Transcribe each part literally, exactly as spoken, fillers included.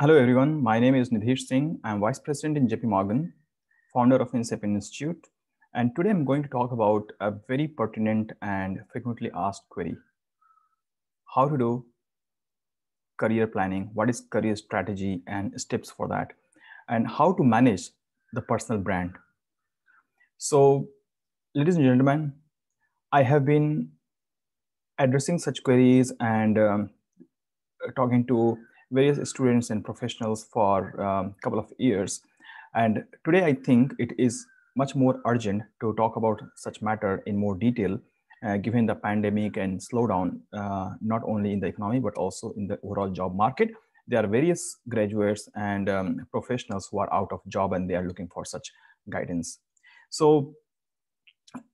Hello everyone, my name is Nidhish Singh. I'm Vice President in J P Morgan, founder of Inception Institute. And today I'm going to talk about a very pertinent and frequently asked query. How to do career planning, what is career strategy and steps for that, and how to manage the personal brand. So, ladies and gentlemen, I have been addressing such queries and um, talking to various students and professionals for a um, couple of years. And today I think it is much more urgent to talk about such matter in more detail, uh, given the pandemic and slowdown, uh, not only in the economy, but also in the overall job market. There are various graduates and um, professionals who are out of job and they are looking for such guidance. So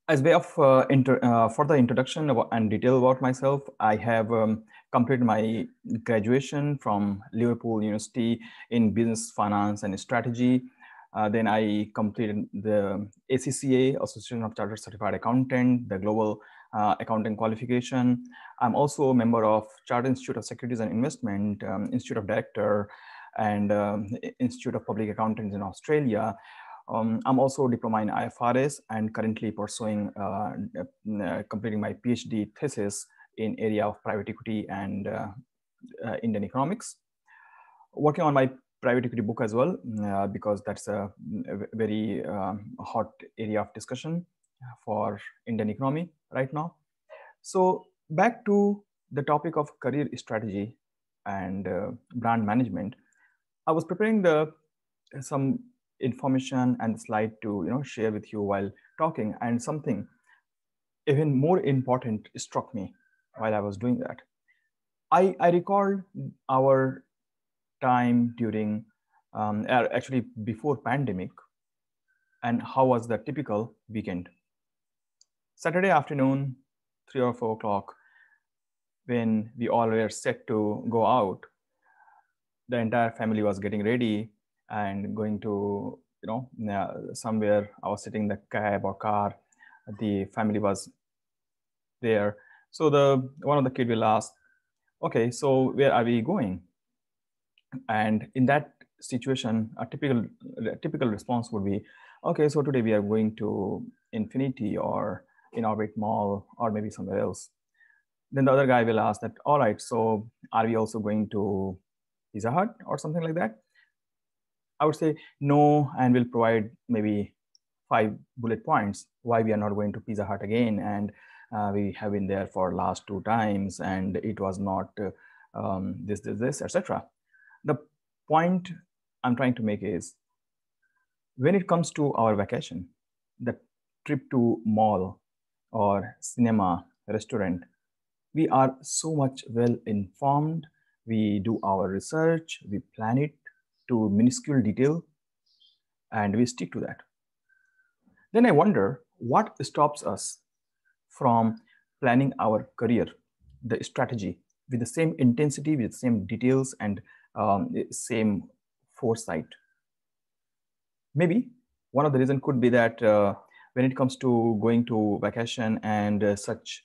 as way of uh, inter uh, for the introduction and detail about myself, I have um, completed my graduation from Liverpool University in business, finance, and strategy. Uh, then I completed the A C C A, Association of Chartered Certified Accountant, the Global uh, Accounting Qualification. I'm also a member of Chartered Institute of Securities and Investment, um, Institute of Director, and um, Institute of Public Accountants in Australia. Um, I'm also a diploma in I F R S and currently pursuing, uh, uh, completing my PhD thesis in area of private equity and uh, uh, Indian economics. Working on my private equity book as well, uh, because that's a, a very uh, hot area of discussion for Indian economy right now. So back to the topic of career strategy and uh, brand management. I was preparing the some information and slide to you know share with you while talking, and something even more important struck me while I was doing that. I, I recalled our time during um, actually before pandemic, and how was the typical weekend. Saturday afternoon, three or four o'clock, when we all were set to go out, the entire family was getting ready and going to, you know, somewhere. I was sitting in the cab or car, the family was there. So the one of the kids will ask, okay, so where are we going? And in that situation, a typical, a typical response would be, okay, so today we are going to Infinity or in Orbit Mall or maybe somewhere else. Then the other guy will ask that, all right, so are we also going to Pizza Hut or something like that? I would say no, and we'll provide maybe five bullet points why we are not going to Pizza Hut again, and uh, we have been there for last two times, and it was not uh, um, this, this, this, et cetera. The point I'm trying to make is, when it comes to our vacation, the trip to mall or cinema, restaurant, we are so much well informed. We do our research, we plan it to minuscule detail, and we stick to that. Then I wonder what stops us from planning our career, the strategy, with the same intensity, with the same details, and um, the same foresight. Maybe one of the reasons could be that uh, when it comes to going to vacation and uh, such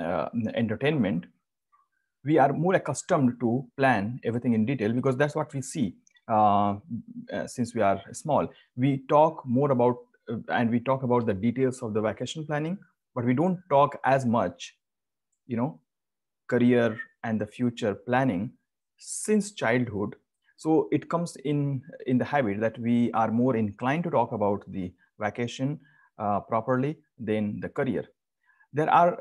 uh, entertainment, we are more accustomed to plan everything in detail because that's what we see uh, uh, since we are small. We talk more about, uh, and we talk about the details of the vacation planning, but we don't talk as much, you know, career and the future planning since childhood. So it comes in, in the habit that we are more inclined to talk about the vacation uh, properly than the career. There are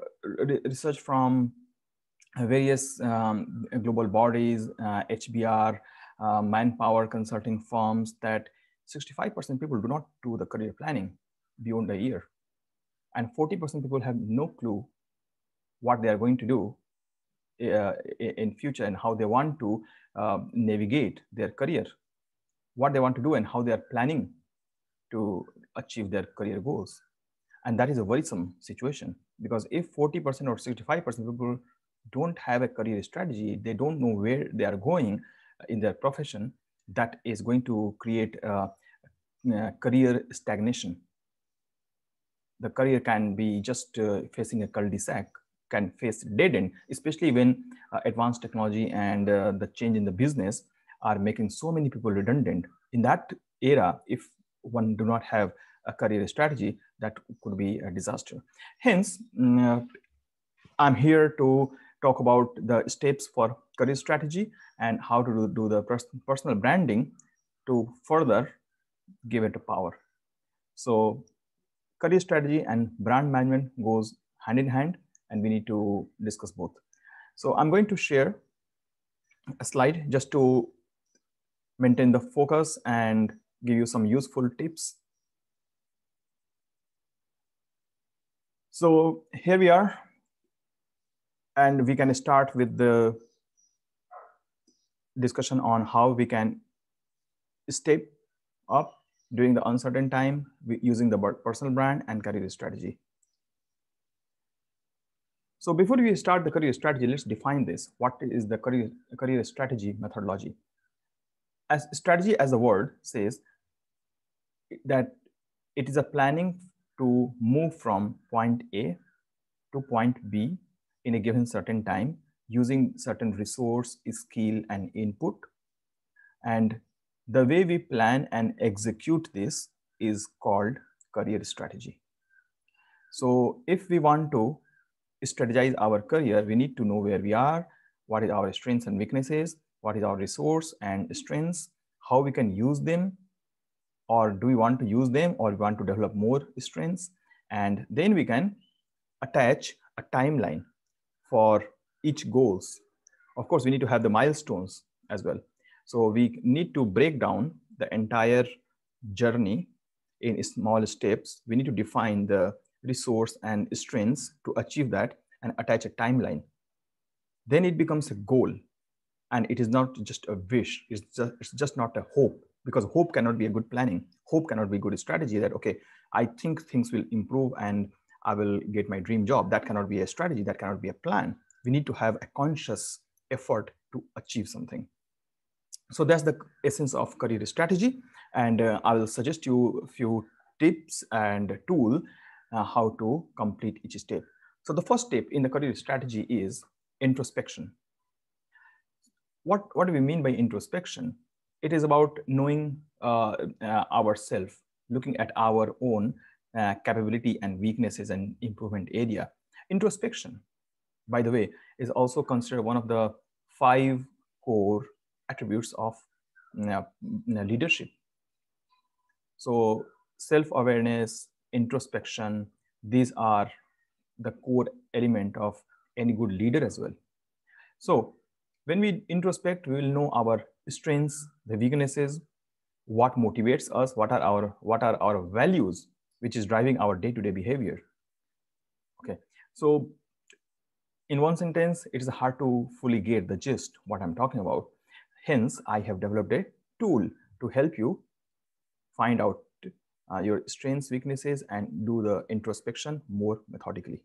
research from various um, global bodies, uh, H B R, uh, manpower consulting firms, that sixty-five percent people do not do the career planning beyond a year. And forty percent people have no clue what they are going to do uh, in future and how they want to uh, navigate their career, what they want to do and how they are planning to achieve their career goals. And that is a worrisome situation, because if forty percent or sixty-five percent people don't have a career strategy, they don't know where they are going in their profession, that is going to create a, a career stagnation. The career can be just uh, facing a cul-de-sac, can face dead end, especially when uh, advanced technology and uh, the change in the business are making so many people redundant. In that era, if one do not have a career strategy, that could be a disaster. Hence, I'm here to talk about the steps for career strategy and how to do the personal branding to further give it a power. So career strategy and brand management goes hand in hand, and we need to discuss both. So I'm going to share a slide just to maintain the focus and give you some useful tips. So here we are, and we can start with the discussion on how we can step up during the uncertain time using the personal brand and career strategy. So before we start the career strategy, let's define this. What is the career, career strategy methodology? As strategy, as the word says, that it is a planning to move from point A to point B in a given certain time using certain resource, skill, and input. And the way we plan and execute this is called career strategy. So if we want to strategize our career, we need to know where we are, what is our strengths and weaknesses, what is our resource and strengths, how we can use them, or do we want to use them, or we want to develop more strengths. And then we can attach a timeline for each goals. Of course, we need to have the milestones as well. So we need to break down the entire journey in small steps. We need to define the resource and strengths to achieve that and attach a timeline. Then it becomes a goal, and it is not just a wish. It's just, it's just not a hope, because hope cannot be a good planning. Hope cannot be good strategy that, okay, I think things will improve and I will get my dream job. That cannot be a strategy. That cannot be a plan. We need to have a conscious effort to achieve something. So that's the essence of career strategy. And uh, I will suggest you a few tips and tool uh, how to complete each step. So the first step in the career strategy is introspection. What, what do we mean by introspection? It is about knowing uh, uh, ourselves, looking at our own uh, capability and weaknesses and improvement area. Introspection, by the way, is also considered one of the five core attributes of uh, leadership. So self-awareness, introspection, these are the core element of any good leader as well. So when we introspect, we will know our strengths, the weaknesses, what motivates us, what are our, what are our values, which is driving our day-to-day behavior. Okay, so in one sentence, it is hard to fully get the gist what I'm talking about. Hence, I have developed a tool to help you find out uh, your strengths, weaknesses, and do the introspection more methodically.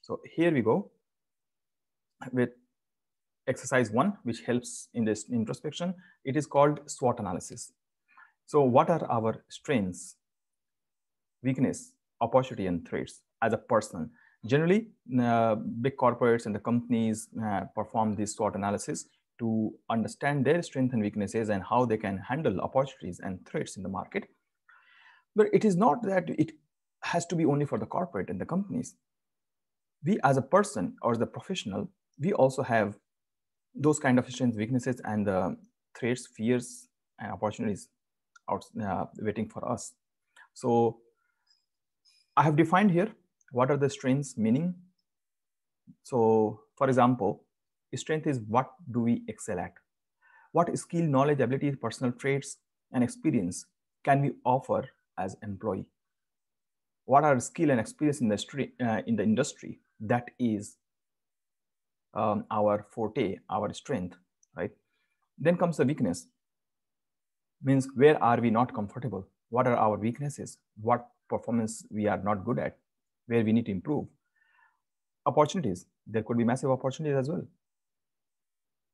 So here we go with exercise one, which helps in this introspection. It is called SWOT analysis. So what are our strengths, weakness, opportunity, and threats as a person? Generally, uh, big corporates and the companies uh, perform this SWOT analysis to understand their strengths and weaknesses and how they can handle opportunities and threats in the market. But it is not that it has to be only for the corporate and the companies. We as a person or the professional, we also have those kind of strengths, weaknesses, and the threats, fears, and opportunities out, uh, waiting for us. So I have defined here, what are the strengths meaning? So for example, strength is what do we excel at? What skill, knowledge, abilities, personal traits, and experience can we offer as employee? What are skill and experience in the industry, uh, in the industry? That is um, our forte, our strength, right? Then comes the weakness. Means where are we not comfortable? What are our weaknesses? What performance we are not good at? Where we need to improve? Opportunities. There could be massive opportunities as well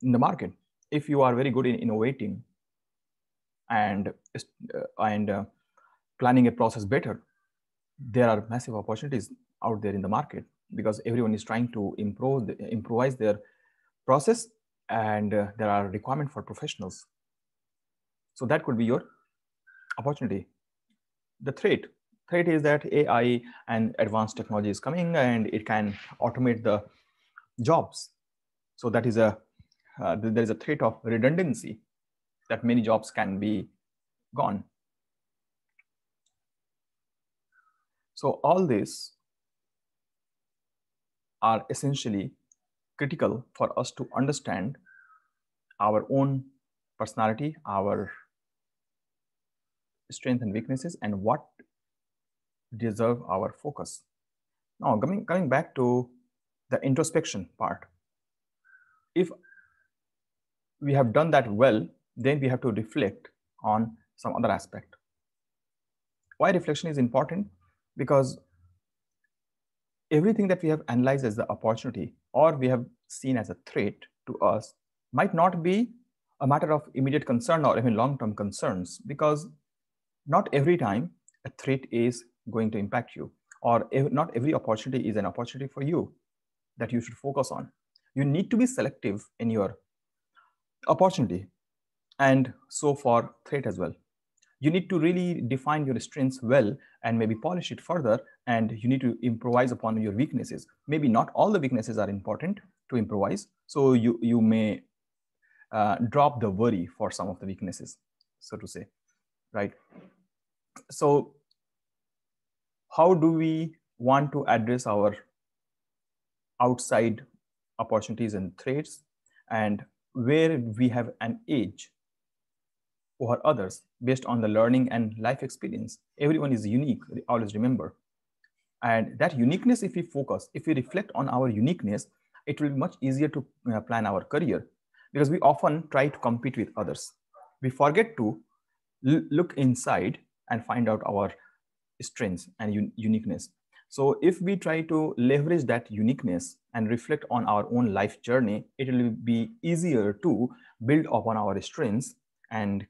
in the market. If you are very good in innovating and uh, and uh, planning a process better, there are massive opportunities out there in the market, because everyone is trying to improve the, improvise their process, and uh, there are requirements for professionals So that could be your opportunity. The threat, threat is that A I and advanced technology is coming and it can automate the jobs. So that is a, uh, there is a threat of redundancy, that many jobs can be gone. So all these are essentially critical for us to understand our own personality, our strengths and weaknesses, and what deserve our focus. Now, coming, coming back to the introspection part. If we have done that well, then we have to reflect on some other aspect. Why reflection is important? Because everything that we have analyzed as the opportunity or we have seen as a threat to us might not be a matter of immediate concern or even long-term concerns, because not every time a threat is going to impact you, or not every opportunity is an opportunity for you that you should focus on. You need to be selective in your opportunity, and so for threat as well. You need to really define your strengths well and maybe polish it further, and you need to improvise upon your weaknesses. Maybe not all the weaknesses are important to improvise, so you, you may uh, drop the worry for some of the weaknesses, so to say, right? So how do we want to address our outside opportunities and threats, and where we have an edge over others based on the learning and life experience? Everyone is unique, always remember. And that uniqueness, if we focus, if we reflect on our uniqueness, it will be much easier to plan our career, because we often try to compete with others. We forget to look inside and find out our strengths and un uniqueness. So if we try to leverage that uniqueness and reflect on our own life journey, it will be easier to build upon our strengths and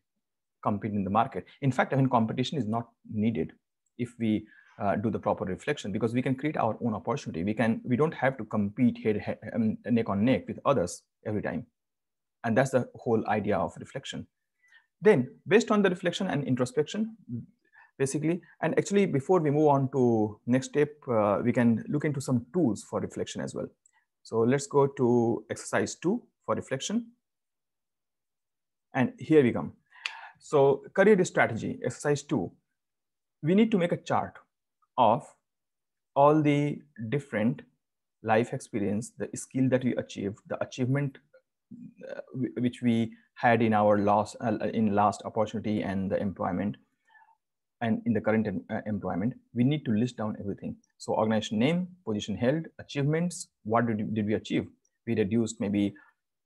compete in the market. In fact, I mean, competition is not needed if we uh, do the proper reflection, because we can create our own opportunity. We can, we don't have to compete head, head, um, neck on neck with others every time. And that's the whole idea of reflection. Then based on the reflection and introspection, basically, and actually before we move on to next step, uh, we can look into some tools for reflection as well. So let's go to exercise two for reflection. And here we come. So career strategy, exercise two. We need to make a chart of all the different life experience, the skill that we achieved, the achievement uh, which we had in our last, uh, in last opportunity and the employment, and in the current uh, employment. We need to list down everything. So organization name, position held, achievements, what did, did we achieve? We reduced maybe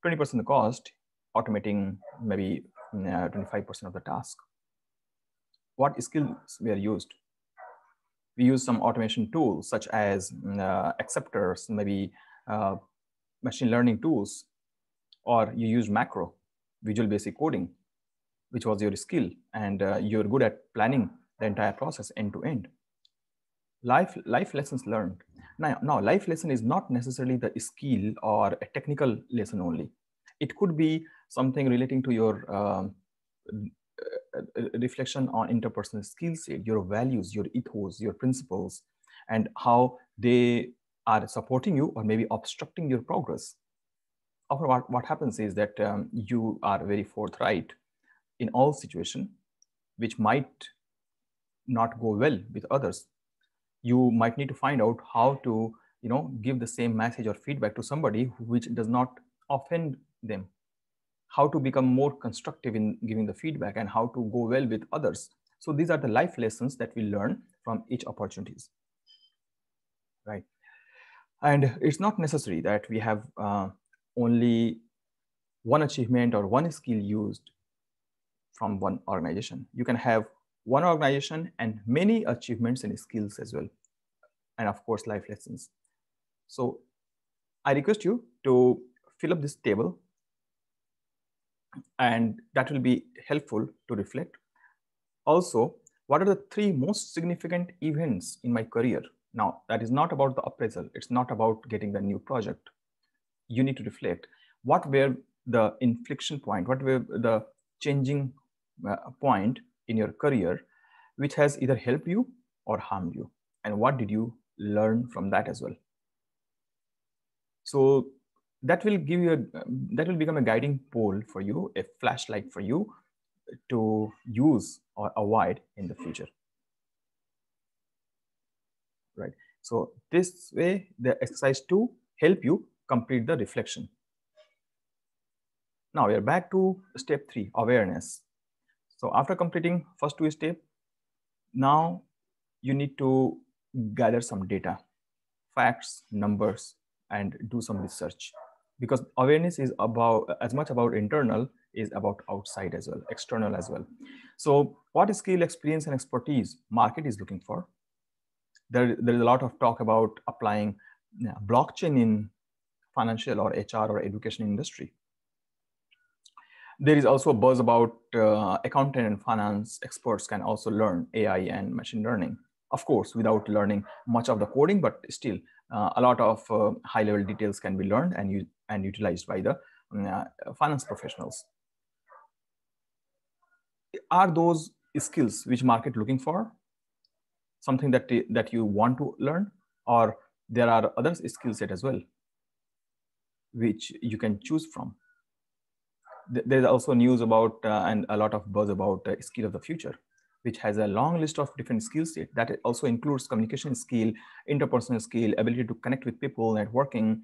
twenty percent the cost, automating maybe twenty-five percent of the task. What skills were used? We use some automation tools such as uh, acceptors, maybe uh, machine learning tools, or you use macro, visual basic coding, which was your skill, and uh, you're good at planning the entire process end to end. Life, life lessons learned. Now, now, life lesson is not necessarily the skill or a technical lesson only. It could be something relating to your uh, reflection on interpersonal skill set, your values, your ethos, your principles, and how they are supporting you or maybe obstructing your progress. Often what, what happens is that um, you are very forthright in all situations, which might not go well with others. You might need to find out how to, you know, give the same message or feedback to somebody which does not offend them, how to become more constructive in giving the feedback, and how to go well with others. So these are the life lessons that we learn from each opportunities, right? And it's not necessary that we have uh, only one achievement or one skill used from one organization. You can have one organization and many achievements and skills as well, and of course life lessons. So I request you to fill up this table, and that will be helpful to reflect. Also, what are the three most significant events in my career? Now, that is not about the appraisal. It's not about getting the new project. You need to reflect what were the inflection point, what were the changing point in your career which has either helped you or harmed you, and what did you learn from that as well. So that will give you a, that will become a guiding pole for you, a flashlight for you to use or avoid in the future, right? So this way, the exercise two help you complete the reflection. Now we are back to step three, awareness. So after completing first two steps, now you need to gather some data, facts, numbers, and do some research, because awareness is about as much about internal is about outside as well, external as well. So what skill, experience, and expertise market is looking for. There, there is a lot of talk about applying you know, blockchain in financial or H R or education industry. There is also a buzz about uh, accountant and finance experts can also learn A I and machine learning. Of course, without learning much of the coding, but still uh, a lot of uh, high-level details can be learned and, used, and utilized by the uh, finance professionals. Are those skills which market looking for? Something that, that you want to learn, or there are other skill set as well, which you can choose from. There's also news about uh, and a lot of buzz about uh, skill of the future, which has a long list of different skill sets that also includes communication skill, interpersonal skill, ability to connect with people, networking,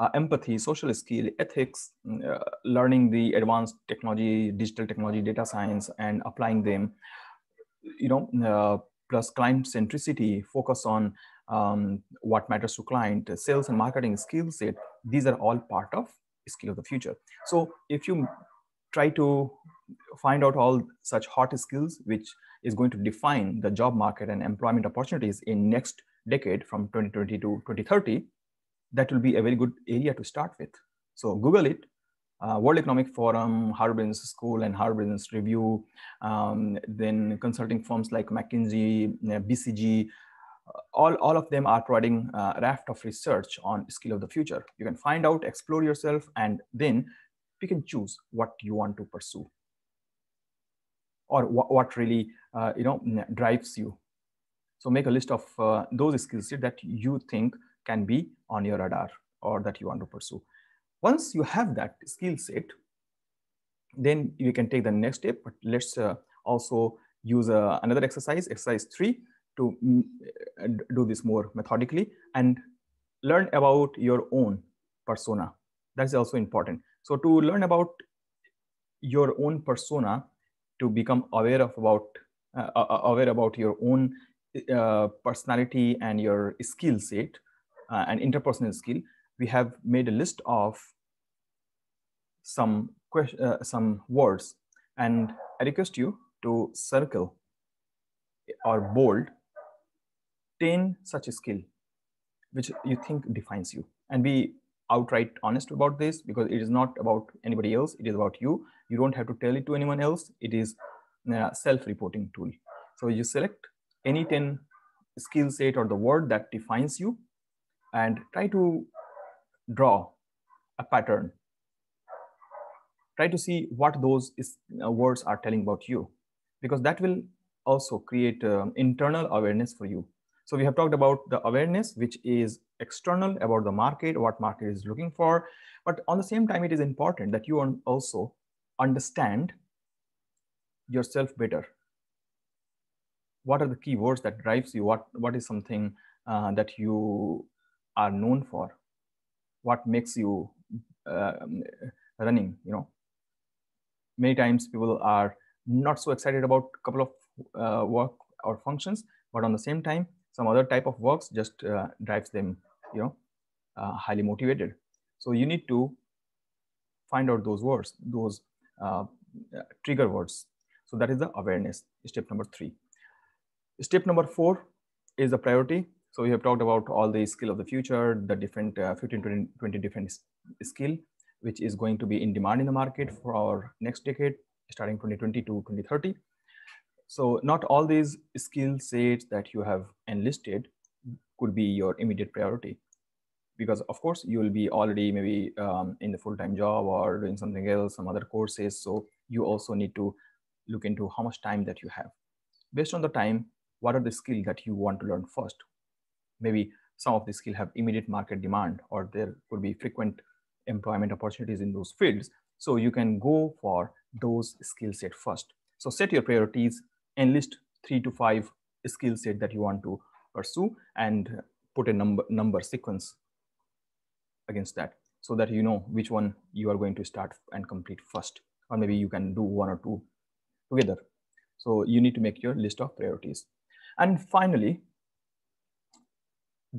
uh, empathy, social skill, ethics, uh, learning the advanced technology, digital technology, data science, and applying them, you know, uh, plus client centricity, focus on um, what matters to client, sales and marketing skill set. These are all part of skill of the future. So if you try to find out all such hot skills, which is going to define the job market and employment opportunities in next decade from twenty twenty to twenty thirty, that will be a very good area to start with. So Google it, uh, World Economic Forum, Harvard Business School and Harvard Business Review, um, then consulting firms like McKinsey, B C G, all, all of them are providing a raft of research on skill of the future. You can find out, explore yourself, and then you can choose what you want to pursue, or what, what really uh, you know, drives you. So make a list of uh, those skills that you think can be on your radar or that you want to pursue. Once you have that skill set, then you can take the next step, but let's uh, also use uh, another exercise, exercise three, to do this more methodically and learn about your own persona. That's also important. So to learn about your own persona, to become aware of about uh, aware about your own uh, personality and your skill set uh, and interpersonal skill, we have made a list of some question, uh, some words, and I request you to circle or bold ten such a skill which you think defines you, and be outright honest about this, because it is not about anybody else, it is about you. You don't have to tell it to anyone else. It is a self-reporting tool. So you select any ten skill set or the word that defines you and try to draw a pattern. Try to see what those is, uh, words are telling about you, because that will also create um, internal awareness for you. So we have talked about the awareness, which is external about the market, what market is looking for. But on the same time, it is important that you also understand yourself better. What are the key words that drives you? What, what is something uh, that you are known for? What makes you uh, running? You know, many times people are not so excited about a couple of uh, work or functions, but on the same time, some other type of works just uh, drives them, you know, uh, highly motivated. So you need to find out those words, those uh, trigger words. So that is the awareness, step number three. Step number four is the priority. So we have talked about all the skill of the future, the different uh, fifteen to twenty different skill, which is going to be in demand in the market for our next decade, starting twenty twenty to twenty thirty. So not all these skill sets that you have enlisted could be your immediate priority, because of course you will be already maybe um, in the full-time job or doing something else, some other courses. So you also need to look into how much time that you have. Based on the time, what are the skills that you want to learn first? Maybe some of the skills have immediate market demand, or there could be frequent employment opportunities in those fields. So you can go for those skill set first. So set your priorities and list three to five skill set that you want to pursue and put a number, number sequence against that, so that you know which one you are going to start and complete first, or maybe you can do one or two together. So you need to make your list of priorities. And finally,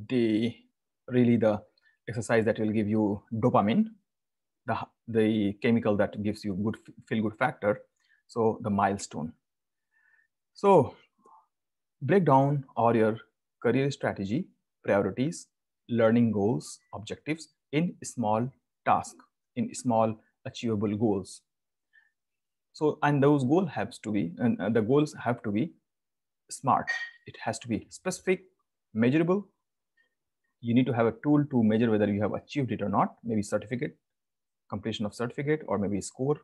the really the exercise that will give you dopamine, the, the chemical that gives you good feel good factor. So the milestone. So break down all your career strategy, priorities, learning goals, objectives in small tasks, in small achievable goals. So, and those goals have to be, and the goals have to be smart. It has to be specific, measurable. You need to have a tool to measure whether you have achieved it or not. Maybe certificate, completion of certificate, or maybe score.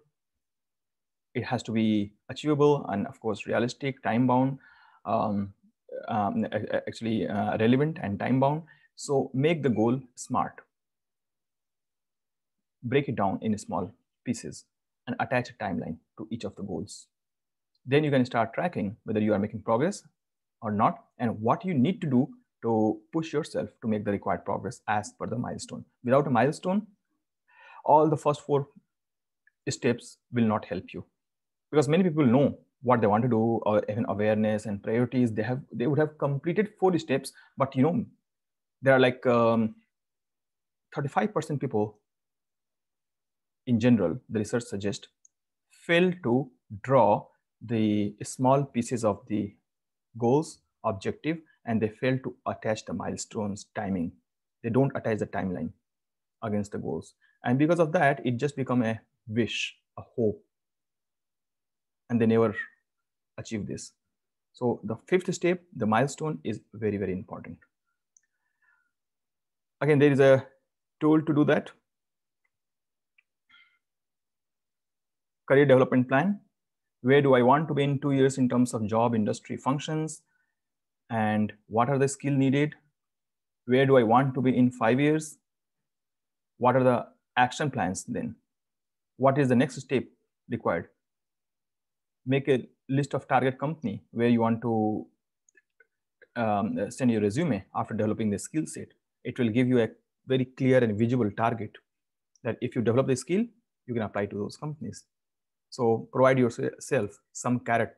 It has to be achievable and, of course, realistic, time bound, um, um, actually uh, relevant and time bound. So make the goal smart. Break it down in small pieces and attach a timeline to each of the goals. Then you can start tracking whether you are making progress or not, and what you need to do to push yourself to make the required progress as per the milestone. Without a milestone, all the first four steps will not help you, because many people know what they want to do, or even awareness and priorities. They have, they would have completed four steps, but you know, there are like um, thirty-five percent people in general, the research suggests, fail to draw the small pieces of the goals, objective, and they fail to attach the milestones timing. They don't attach the timeline against the goals. And because of that, it just becomes a wish, a hope, and they never achieve this. So the fifth step, the milestone, is very, very important. Again, there is a tool to do that. Career development plan. Where do I want to be in two years in terms of job, industry, functions? And what are the skills needed? Where do I want to be in five years? What are the action plans then? What is the next step required? Make a list of target company where you want to um, send your resume after developing the skill set. It will give you a very clear and visible target that if you develop the skill, you can apply to those companies. So provide yourself some carrot,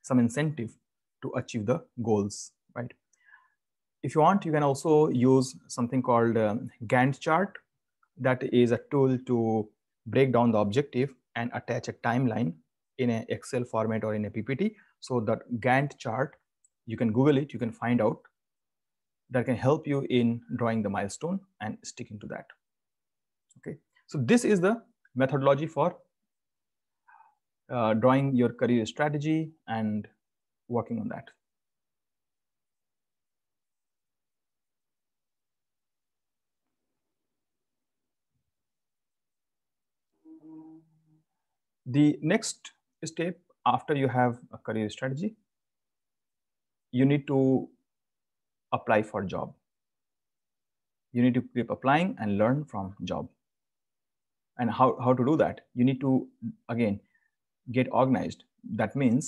some incentive to achieve the goals, right? If you want, you can also use something called um, Gantt chart. That is a tool to break down the objective and attach a timeline in an Excel format or in a P P T. So that Gantt chart, you can Google it, you can find out, that can help you in drawing the milestone and sticking to that. Okay, so this is the methodology for Uh, drawing your career strategy and working on that. The next step after you have a career strategy, you need to apply for a job. You need to keep applying and learn from job. And how, how to do that? You need to, again, get organized. That means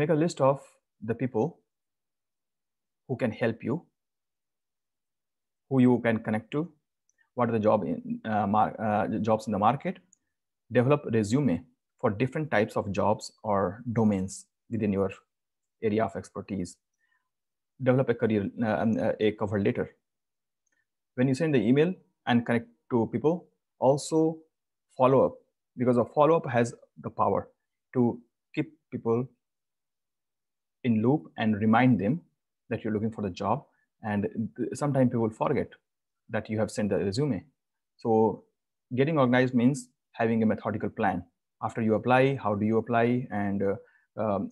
make a list of the people who can help you, who you can connect to, what are the job in, uh, mar uh, jobs in the market. Develop resume for different types of jobs or domains within your area of expertise. Develop a career, uh, a cover letter. When you send the email and connect to people, also follow up, because a follow-up has the power to keep people in loop and remind them that you're looking for the job. And sometimes people forget that you have sent the resume. So getting organized means having a methodical plan. After you apply, how do you apply? And uh, um,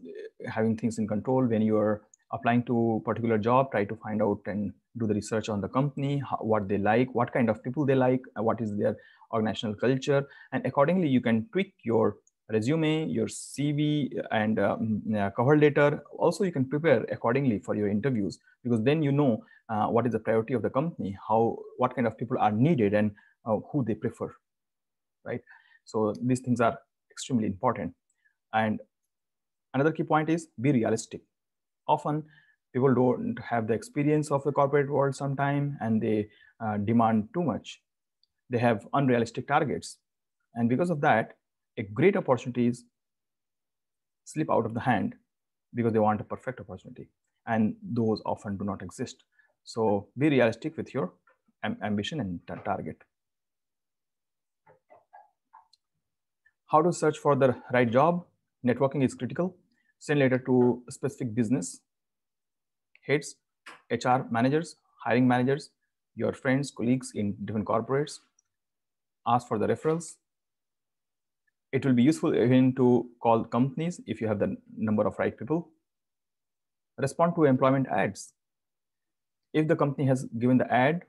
having things in control. When you are applying to a particular job, try to find out and do the research on the company, how, what they like, what kind of people they like, what is their organizational culture, and accordingly you can tweak your resume, your C V, and um, uh, cover letter. Also, you can prepare accordingly for your interviews, because then you know uh, what is the priority of the company, how, what kind of people are needed, and uh, who they prefer, right? So these things are extremely important. And another key point is be realistic. Often people don't have the experience of the corporate world sometime, and they uh, demand too much. They have unrealistic targets. And because of that, a great opportunities slip out of the hand because they want a perfect opportunity. And those often do not exist. So be realistic with your am- ambition and target. How to search for the right job? Networking is critical. Send letter to specific business heads, H R managers, hiring managers, your friends, colleagues in different corporates. Ask for the referrals. It will be useful even to call companies if you have the number of right people. Respond to employment ads. If the company has given the ad,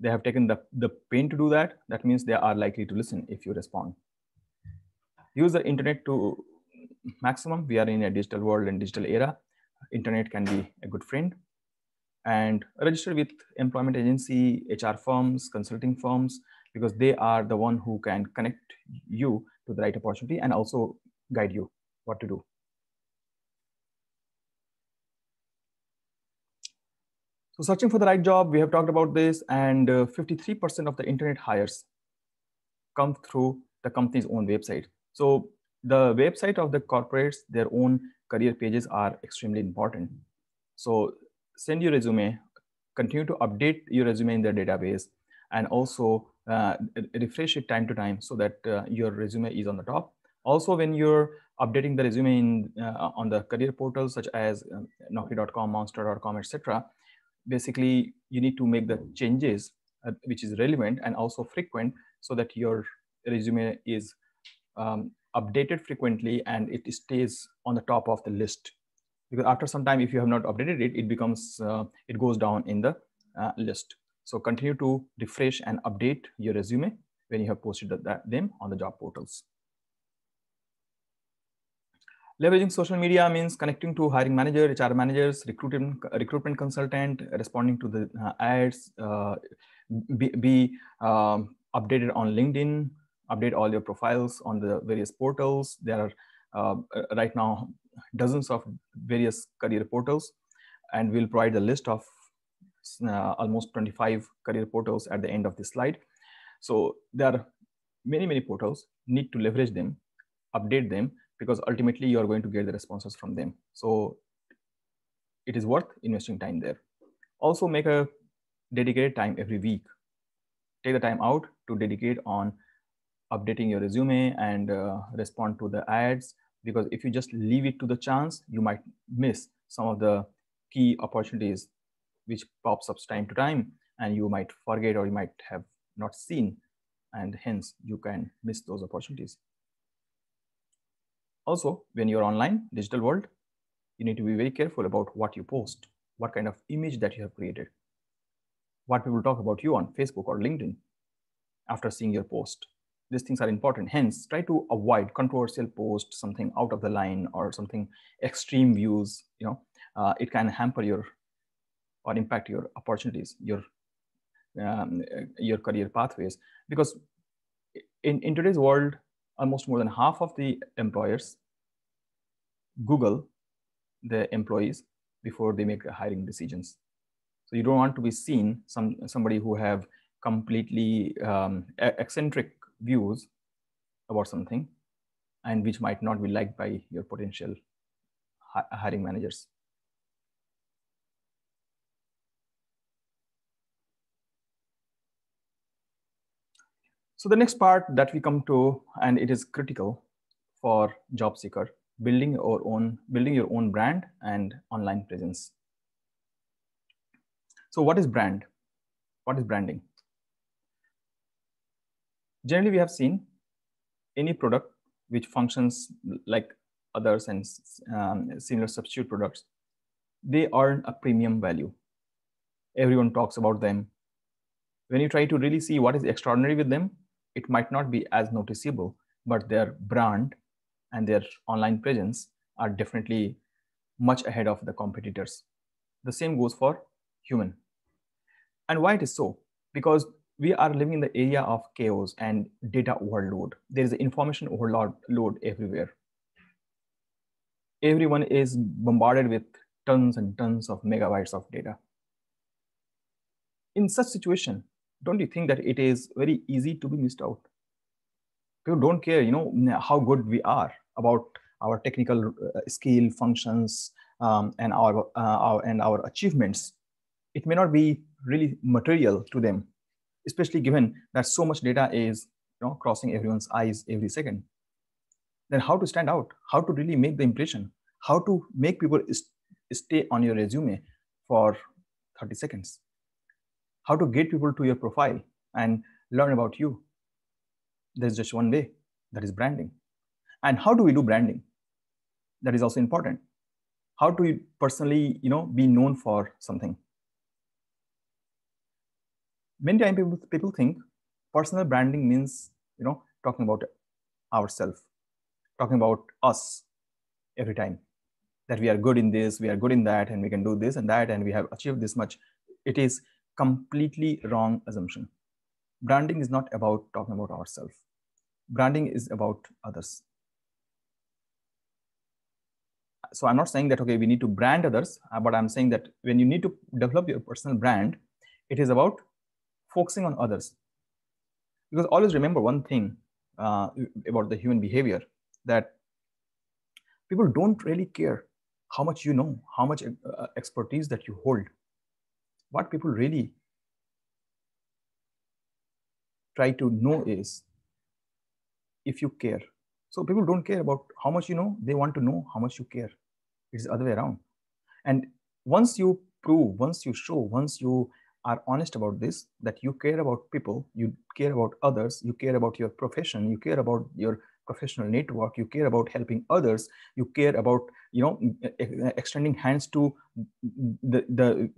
they have taken the, the pain to do that, that means they are likely to listen if you respond. Use the internet to maximum. We are in a digital world and digital era. Internet can be a good friend. And register with employment agency, H R firms, consulting firms, because they are the one who can connect you to the right opportunity and also guide you what to do. So searching for the right job, we have talked about this, and fifty-three percent of the internet hires come through the company's own website. So the website of the corporates, their own career pages are extremely important. So send your resume, continue to update your resume in their database, and also Uh, refresh it time to time so that uh, your resume is on the top. Also, when you're updating the resume in, uh, on the career portals such as um, Naukri dot com, monster dot com, et cetera, basically you need to make the changes uh, which is relevant and also frequent so that your resume is um, updated frequently and it stays on the top of the list. Because after some time, if you have not updated it, it becomes uh, it goes down in the uh, list. So continue to refresh and update your resume when you have posted that, them on the job portals. Leveraging social media means connecting to hiring manager, H R managers, recruitment, recruitment consultant, responding to the uh, ads, uh, be, be um, updated on LinkedIn, update all your profiles on the various portals. There are uh, right now dozens of various career portals, and we'll provide the list of Uh, almost twenty-five career portals at the end of this slide. So there are many, many portals. Need to leverage them, update them, because ultimately you are going to get the responses from them. So it is worth investing time there. Also make a dedicated time every week. Take the time out to dedicate on updating your resume and uh, respond to the ads, because if you just leave it to the chance, you might miss some of the key opportunities which pops up time to time, and you might forget or you might have not seen, and hence you can miss those opportunities. Also, when you're online, digital world, you need to be very careful about what you post, what kind of image that you have created, what people talk about you on Facebook or LinkedIn after seeing your post. These things are important. Hence, try to avoid controversial posts, something out of the line or something extreme views. You know, uh, it can hamper your or impact your opportunities, your um, your career pathways. Because in, in today's world, almost more than half of the employers Google the employees before they make hiring decisions. So you don't want to be seen some somebody who have completely um, eccentric views about something, and which might not be liked by your potential hiring managers. So the next part that we come to, and it is critical for job seeker, building your own, building your own brand and online presence. So what is brand? What is branding? Generally, we have seen any product which functions like others and um, similar substitute products, they earn a premium value. Everyone talks about them. When you try to really see what is extraordinary with them, it might not be as noticeable but their brand and their online presence are definitely much ahead of the competitors. The same goes for human. And why it is so? Because we are living in the area of chaos and data overload. There is information overload load everywhere. Everyone is bombarded with tons and tons of megabytes of data. In such situation, don't you think that it is very easy to be missed out? People don't care, you know, how good we are about our technical uh, skill, functions, um, and our, uh, our and our achievements. It may not be really material to them, especially given that so much data is, you know, crossing everyone's eyes every second. Then how to stand out, how to really make the impression, how to make people st- stay on your resume for thirty seconds, how to get people to your profile and learn about you. There's just one way, that is branding. And how do we do branding? That is also important. How do you personally, you know, be known for something? Many times people, people think personal branding means, you know, talking about ourselves, talking about us every time, that we are good in this, we are good in that, and we can do this and that, and we have achieved this much. It is completely wrong assumption. Branding is not about talking about ourselves. Branding is about others. So I'm not saying that, okay, we need to brand others, but I'm saying that when you need to develop your personal brand, it is about focusing on others. Because always remember one thing uh, about the human behavior, that people don't really care how much you know, how much uh, expertise that you hold. What people really try to know is if you care. So people don't care about how much you know, they want to know how much you care. It's the other way around. And once you prove, once you show, once you are honest about this, that you care about people, you care about others, you care about your profession, you care about your professional network, you care about helping others, you care about, you know, extending hands to the, the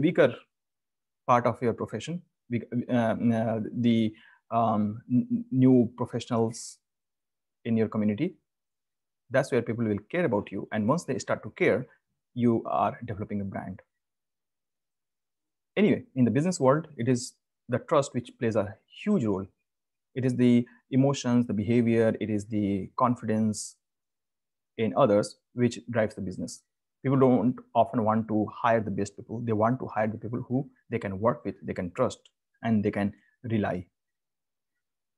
weaker part of your profession, the um, new professionals in your community. That's where people will care about you. And once they start to care, you are developing a brand. Anyway, in the business world, it is the trust which plays a huge role. It is the emotions, the behavior, it is the confidence in others which drives the business. People don't often want to hire the best people. They want to hire the people who they can work with, they can trust, and they can rely.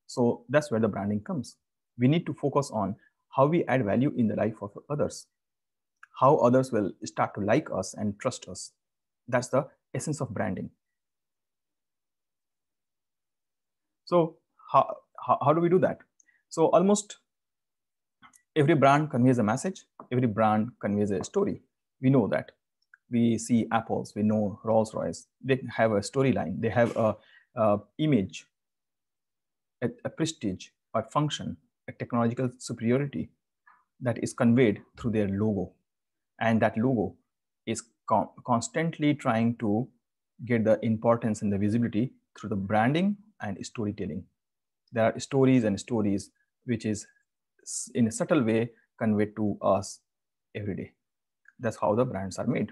So that's where the branding comes. We need to focus on how we add value in the life of others, how others will start to like us and trust us. That's the essence of branding. So how, how, how do we do that? So almost every brand conveys a message. Every brand conveys a story. We know that. We see Apples, we know Rolls-Royce. They have a storyline. They have a, a image, a, a prestige, a function, a technological superiority that is conveyed through their logo. And that logo is com- constantly trying to get the importance and the visibility through the branding and storytelling. There are stories and stories which is in a subtle way conveyed to us every day. That's how the brands are made.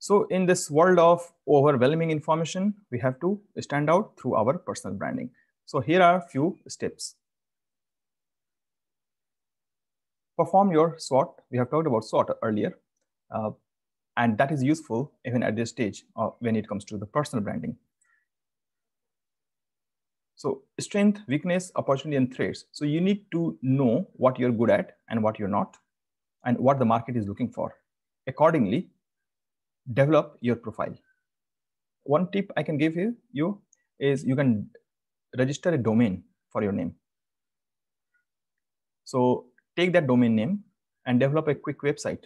So in this world of overwhelming information, we have to stand out through our personal branding. So here are a few steps. Perform your SWOT. We have talked about SWOT earlier. Uh, And that is useful even at this stage uh, when it comes to the personal branding. So strength, weakness, opportunity, and threats. So you need to know what you're good at and what you're not, and what the market is looking for. Accordingly, develop your profile. One tip I can give you, you is you can register a domain for your name. So take that domain name and develop a quick website.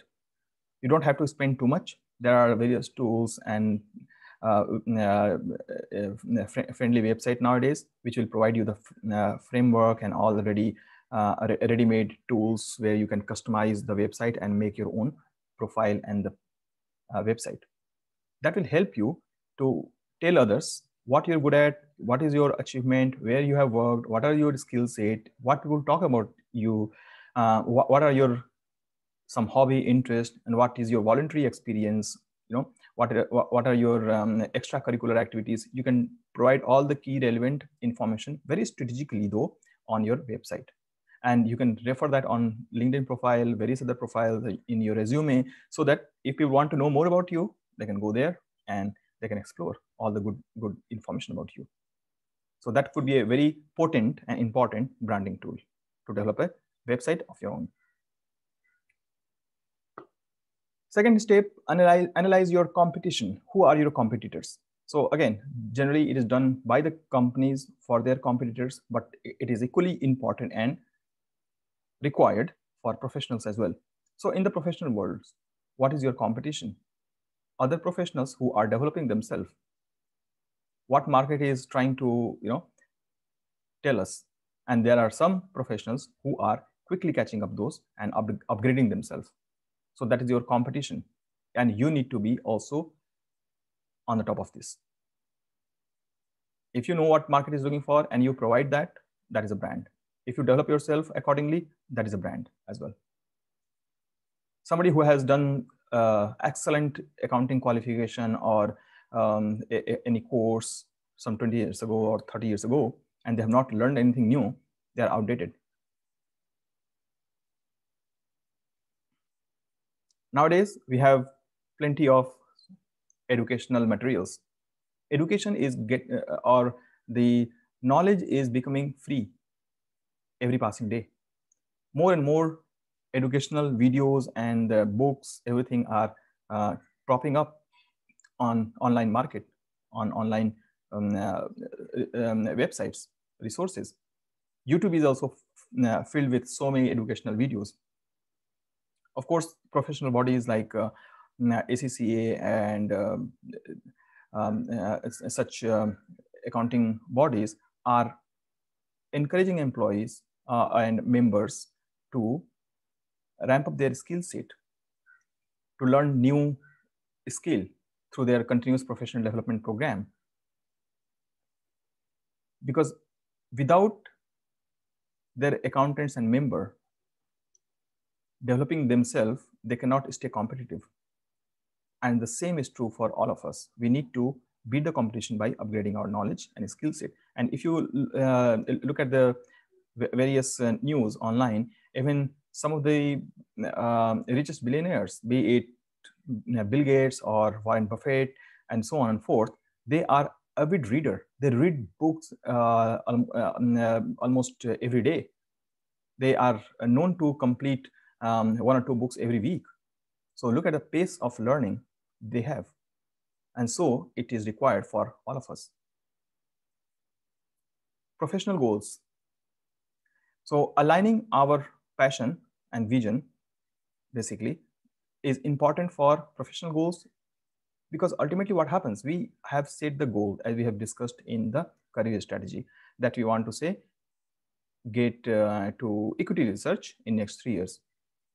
You don't have to spend too much. There are various tools and uh, uh, uh, fr friendly website nowadays, which will provide you the uh, framework and all already uh, ready-made tools where you can customize the website and make your own profile and the uh, website. That will help you to tell others what you're good at, what is your achievement, where you have worked, what are your skill set, what we'll talk about you, uh, wh what are your some hobby interest, and what is your voluntary experience, you know, what are, what are your um, extracurricular activities. You can provide all the key relevant information very strategically though on your website. And you can refer that on LinkedIn profile, various other profiles in your resume, so that if you want to know more about you, they can go there and they can explore all the good, good information about you. So that could be a very potent and important branding tool to develop a website of your own. Second step, analyze, analyze your competition. Who are your competitors? So again, generally it is done by the companies for their competitors, but it is equally important and required for professionals as well. So in the professional world, what is your competition? Other professionals who are developing themselves. What market is trying to, you know, tell us? And there are some professionals who are quickly catching up those and up, upgrading themselves. So that is your competition. And you need to be also on the top of this. If you know what market is looking for and you provide that, that is a brand. If you develop yourself accordingly, that is a brand as well. Somebody who has done uh, excellent accounting qualification or um, a, a, any course some twenty years ago or thirty years ago, and they have not learned anything new, they are outdated. Nowadays, we have plenty of educational materials. Education is get, uh, or the knowledge is becoming free every passing day. More and more educational videos and uh, books, everything are uh, propping up on online market, on online um, uh, um, websites, resources. YouTube is also uh, filled with so many educational videos. Of course, professional bodies like uh, A C C A and um, um, uh, such um, accounting bodies are encouraging employees uh, and members to ramp up their skill set, to learn new skill through their continuous professional development program. Because without their accountants and member developing themselves, they cannot stay competitive. And the same is true for all of us. We need to beat the competition by upgrading our knowledge and skill set. And if you uh, look at the various uh, news online, even some of the uh, richest billionaires, be it you know, Bill Gates or Warren Buffett and so on and forth, they are avid reader. They read books uh, um, uh, almost every day. They are known to complete um, one or two books every week. So look at the pace of learning they have. And so it is required for all of us. Professional goals. So aligning our passion and vision basically is important for professional goals, because ultimately what happens, we have set the goal as we have discussed in the career strategy that we want to say, get uh, to equity research in next three years.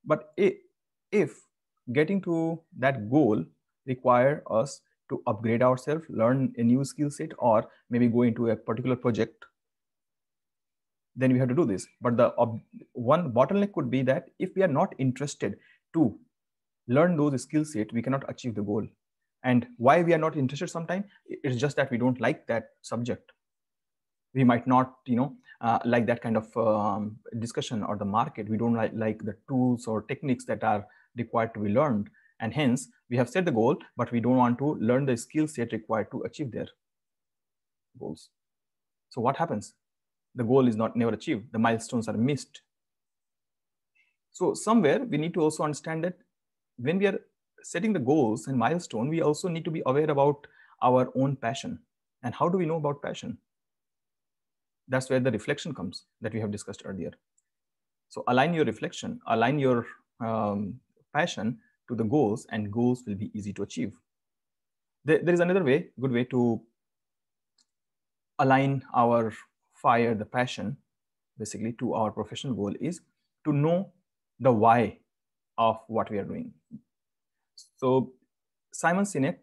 But if, if getting to that goal require us to upgrade ourselves, learn a new skill set, or maybe go into a particular project, then we have to do this. But the one bottleneck could be that if we are not interested to learn those skill set, we cannot achieve the goal. And why we are not interested sometimes, it's just that we don't like that subject. We might not, you know, uh, like that kind of um, discussion or the market. We don't like, like the tools or techniques that are required to be learned. And hence, we have set the goal, but we don't want to learn the skill set required to achieve their goals. So what happens? The goal is not never achieved. The milestones are missed. So somewhere we need to also understand that when we are setting the goals and milestone, we also need to be aware about our own passion. And how do we know about passion? That's where the reflection comes that we have discussed earlier. So align your reflection, align your um, passion to the goals, and goals will be easy to achieve. There, there is another way, good way to align our fire, the passion, basically to our professional goal is to know the why of what we are doing. So Simon Sinek,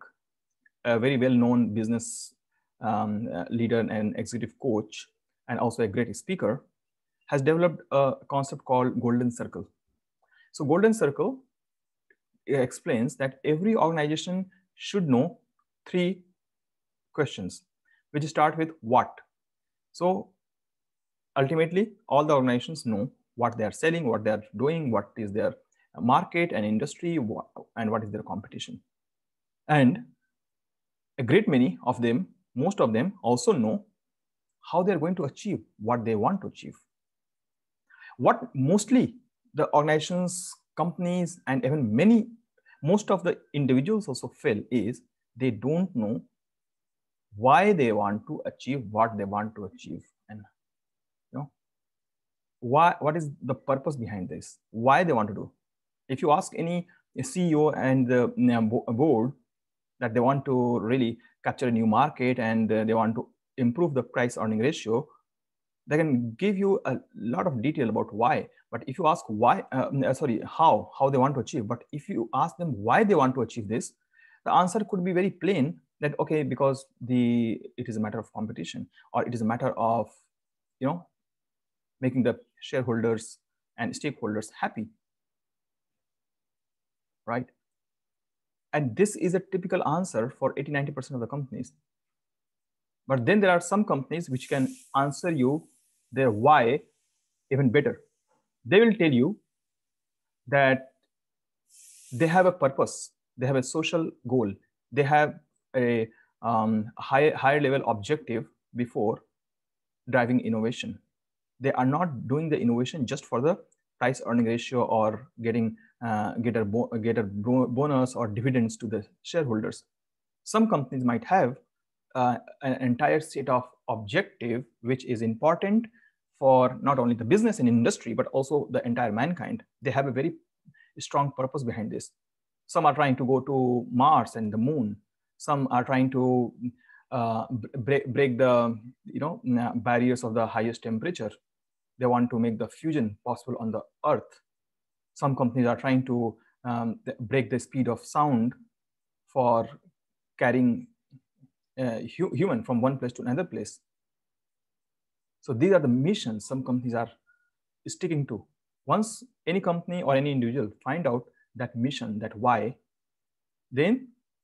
a very well-known business um, leader and executive coach, and also a great speaker, has developed a concept called Golden Circle. So Golden Circle explains that every organization should know three questions, which start with what. So ultimately, all the organizations know what they are selling, what they are doing, what is their market and industry, and what is their competition. And a great many of them, most of them also know how they're going to achieve what they want to achieve. What mostly the organizations, companies, and even many, most of the individuals also fail is they don't know why they want to achieve what they want to achieve, and you know why, what is the purpose behind this, why they want to do. If you ask any C E O and the board that they want to really capture a new market and they want to improve the price earning ratio, they can give you a lot of detail about why. But if you ask why, uh, sorry, how, how they want to achieve, but if you ask them why they want to achieve this, the answer could be very plain that, okay, because the, it is a matter of competition, or it is a matter of, you know, making the shareholders and stakeholders happy, right? And this is a typical answer for eighty, ninety percent of the companies. But then there are some companies which can answer you their why even better. They will tell you that they have a purpose, they have a social goal, they have a um, high, higher level objective before driving innovation. They are not doing the innovation just for the price earning ratio or getting uh, get a bo get a bonus or dividends to the shareholders. Some companies might have Uh, an entire set of objective, which is important for not only the business and industry, but also the entire mankind. They have a very strong purpose behind this. Some are trying to go to Mars and the moon. Some are trying to uh, break, break the you know barriers of the highest temperature. They want to make the fusion possible on the earth. Some companies are trying to um, break the speed of sound for carrying Uh, hu human from one place to another place. So these are the missions some companies are sticking to. Once any company or any individual find out that mission, that why, then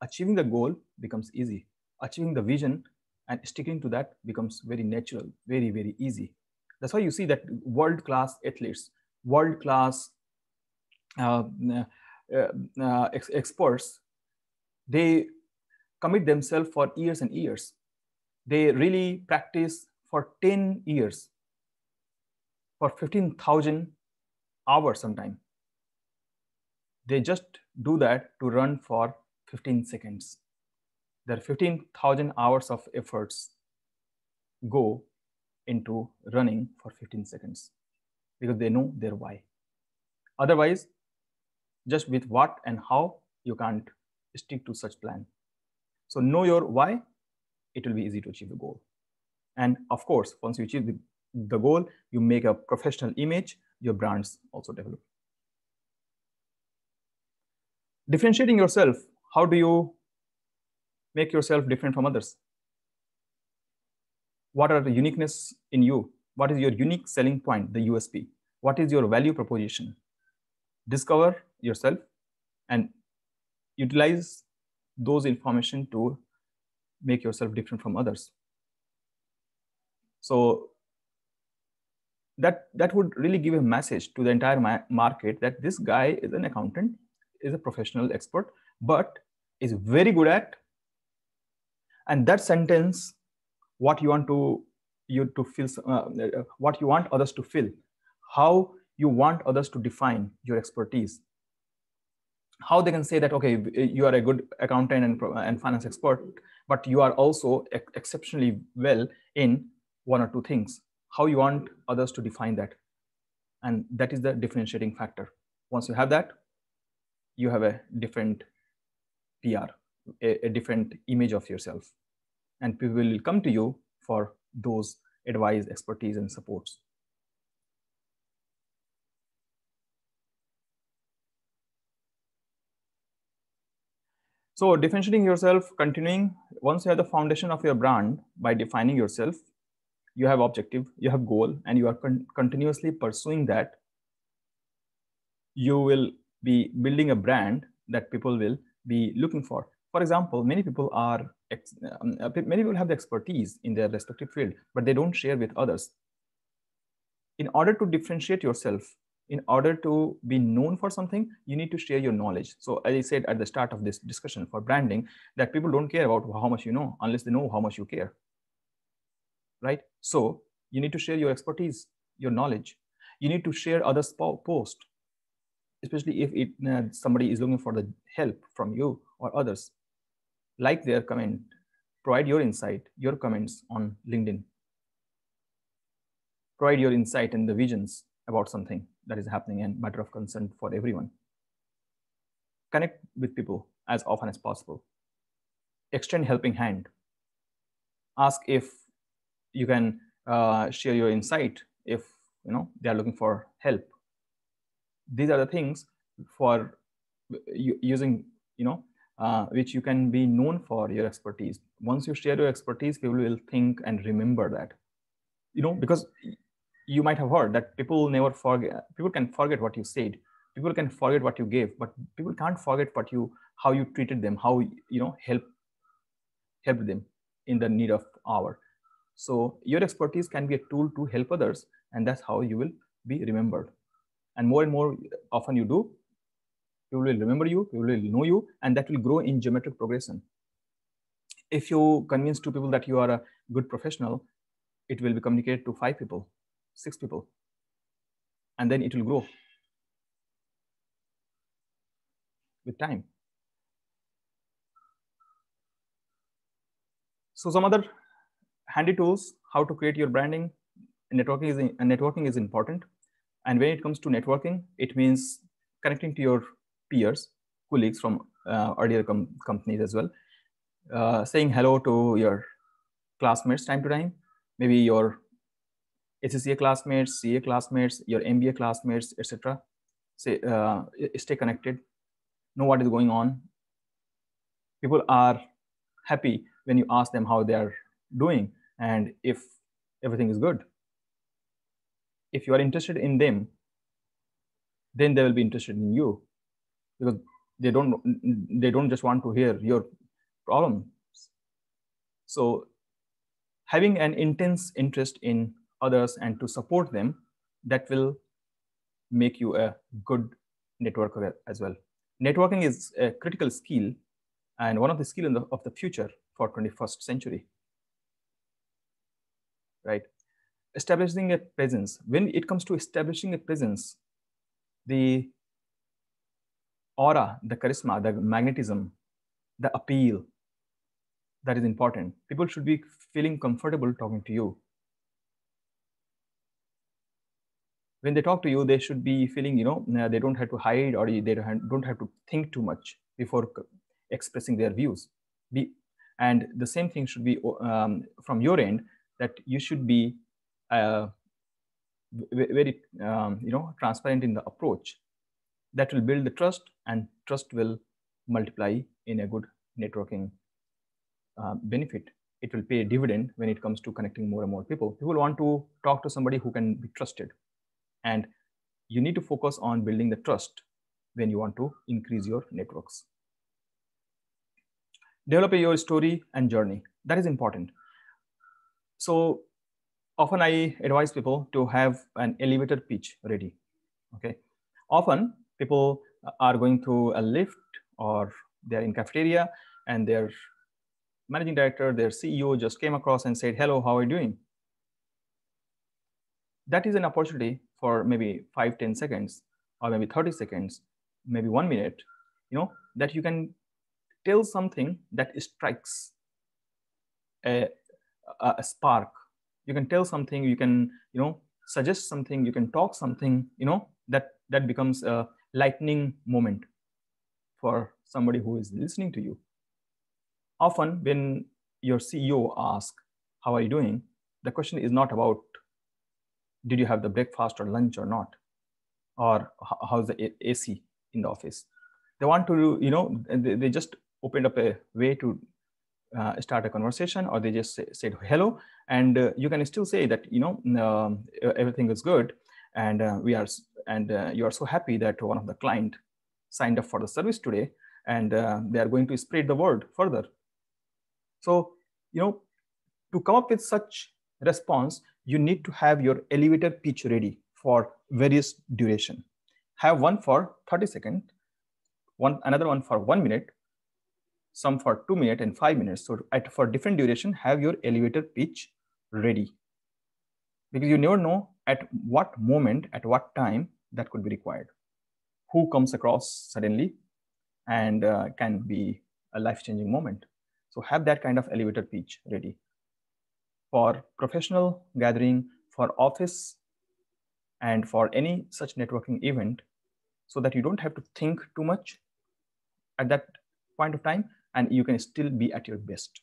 achieving the goal becomes easy. Achieving the vision and sticking to that becomes very natural, very, very easy. That's why you see that world-class athletes, world-class uh, uh, uh, ex experts, they commit themselves for years and years. They really practice for ten years, for fifteen thousand hours sometime. They just do that to run for fifteen seconds. Their fifteen thousand hours of efforts go into running for fifteen seconds because they know their why. Otherwise, just with what and how, you can't stick to such plan. So know your why, it will be easy to achieve the goal. And of course, once you achieve the, the goal, you make a professional image, your brands also develop. Differentiating yourself, how do you make yourself different from others? What are the uniqueness in you? What is your unique selling point, the U S P? What is your value proposition? Discover yourself and utilize those information to make yourself different from others. So that, that would really give a message to the entire ma market that this guy is an accountant, is a professional expert, but is very good at, and that sentence, what you want to, you to feel, uh, what you want others to feel, how you want others to define your expertise. How they can say that, okay, you are a good accountant and, and finance expert, but you are also ex exceptionally well in one or two things. How you want others to define that. And that is the differentiating factor. Once you have that, you have a different P R, a, a different image of yourself. And people will come to you for those advice, expertise, and supports. So differentiating yourself, continuing, once you have the foundation of your brand by defining yourself, you have objective, you have goal, and you are con- continuously pursuing that, you will be building a brand that people will be looking for. For example, many people are, many people have the expertise in their respective field, but they don't share with others. In order to differentiate yourself, in order to be known for something, you need to share your knowledge. So as I said at the start of this discussion for branding, that people don't care about how much you know unless they know how much you care, right? So you need to share your expertise, your knowledge. You need to share others' post, especially if it, uh, somebody is looking for the help from you or others. Like their comment, provide your insight, your comments on LinkedIn. Provide your insight and the visions about something that is happening and matter of concern for everyone. Connect with people as often as possible. Extend helping hand. Ask if you can uh, share your insight if you know they are looking for help. These are the things for using, you know, uh, which you can be known for your expertise. Once you share your expertise, people will think and remember that, you know, because you might have heard that people never forget. People can forget what you said. People can forget what you gave, but people can't forget what you, how you treated them, how, you know, help, help them in the need of hour. So your expertise can be a tool to help others, and that's how you will be remembered. And more and more often you do, people will remember you, people will know you, and that will grow in geometric progression. If you convince two people that you are a good professional, it will be communicated to five people, six people, and then it will grow with time. So some other handy tools, how to create your branding. Networking is, in, networking is important. And when it comes to networking, it means connecting to your peers, colleagues from uh, earlier com companies as well, uh, saying hello to your classmates time to time, maybe your A C C A classmates, C A classmates, your M B A classmates, et cetera. Say, uh, stay connected, know what is going on. People are happy when you ask them how they are doing and if everything is good. If you are interested in them, then they will be interested in you, because they don't they don't just want to hear your problems. So having an intense interest in others and to support them, that will make you a good networker as well. Networking is a critical skill and one of the skills of the future for twenty-first century, right? Establishing a presence. When it comes to establishing a presence, the aura, the charisma, the magnetism, the appeal, that is important. People should be feeling comfortable talking to you. When they talk to you, they should be feeling, you know, they don't have to hide or they don't have to think too much before expressing their views. Be, and the same thing should be um, from your end, that you should be Uh, very um, you know, transparent in the approach. That will build the trust, and trust will multiply in a good networking uh, benefit. It will pay a dividend when it comes to connecting more and more people. People want to talk to somebody who can be trusted, and you need to focus on building the trust when you want to increase your networks. Develop your story and journey. That is important. So often I advise people to have an elevator pitch ready, okay? Often people are going through a lift or they're in cafeteria and their managing director, their C E O just came across and said, hello, how are you doing? That is an opportunity for maybe five, ten seconds, or maybe thirty seconds, maybe one minute, you know, that you can tell something that strikes a, a, a spark. You can tell something, you can, you know, suggest something, you can talk something, you know, that, that becomes a lightning moment for somebody who is listening to you. Often when your C E O asks, how are you doing? The question is not about, did you have the breakfast or lunch or not? Or how's the A C in the office? They want to, you know, they just opened up a way to uh, start a conversation, or they just say, said hello, and uh, you can still say that, you know, um, everything is good, and uh, we are, and uh, you are so happy that one of the client signed up for the service today, and uh, they are going to spread the word further. So, you know, to come up with such response, you need to have your elevator pitch ready for various duration. Have one for thirty seconds, one, another one for one minute, some for two minutes and five minutes. So at, for different duration, have your elevator pitch ready, because you never know at what moment, at what time that could be required, who comes across suddenly and uh, can be a life-changing moment. So have that kind of elevator pitch ready for professional gathering, for office, and for any such networking event, so that you don't have to think too much at that point of time, and you can still be at your best.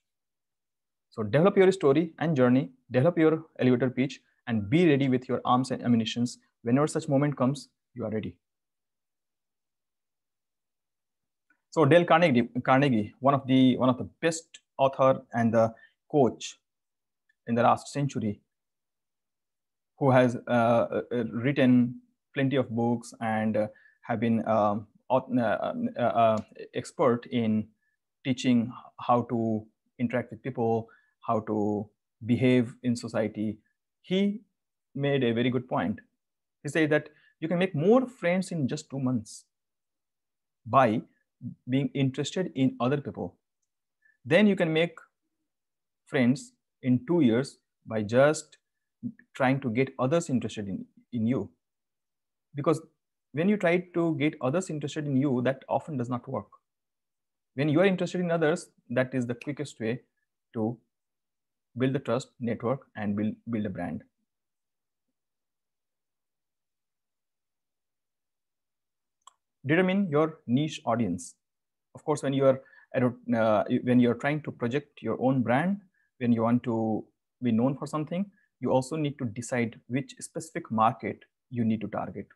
So develop your story and journey, develop your elevator pitch, and be ready with your arms and ammunition. Whenever such moment comes, you are ready. So Dale Carnegie, Carnegie, one of the one of the best author and the coach in the last century, who has uh, written plenty of books and uh, have been um, uh, uh, uh, expert in teaching how to interact with people, how to behave in society. He made a very good point. He said that you can make more friends in just two months by being interested in other people. Then you can make friends in two years by just trying to get others interested in, in you. Because when you try to get others interested in you, that often does not work. When you are interested in others, that is the quickest way to build the trust, network, and build, build a brand. Determine your niche audience. Of course, when you are uh, when you are trying to project your own brand, when you want to be known for something, you also need to decide which specific market you need to target,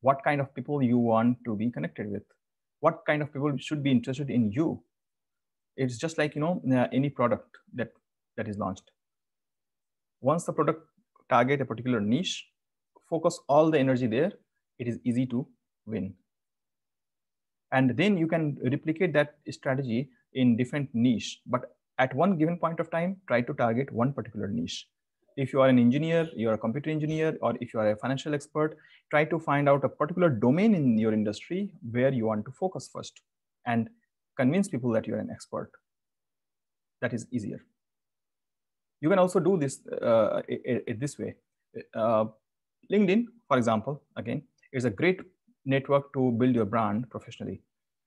what kind of people you want to be connected with, what kind of people should be interested in you. It's just like, you know, any product that, that is launched. Once the product targets a particular niche, focus all the energy there. It is easy to win. And then you can replicate that strategy in different niche, but at one given point of time, try to target one particular niche. If you are an engineer, you're a computer engineer, or if you are a financial expert, try to find out a particular domain in your industry where you want to focus first and convince people that you're an expert. That is easier. You can also do this uh, it, it, this way. Uh, LinkedIn, for example, again, is a great network to build your brand professionally.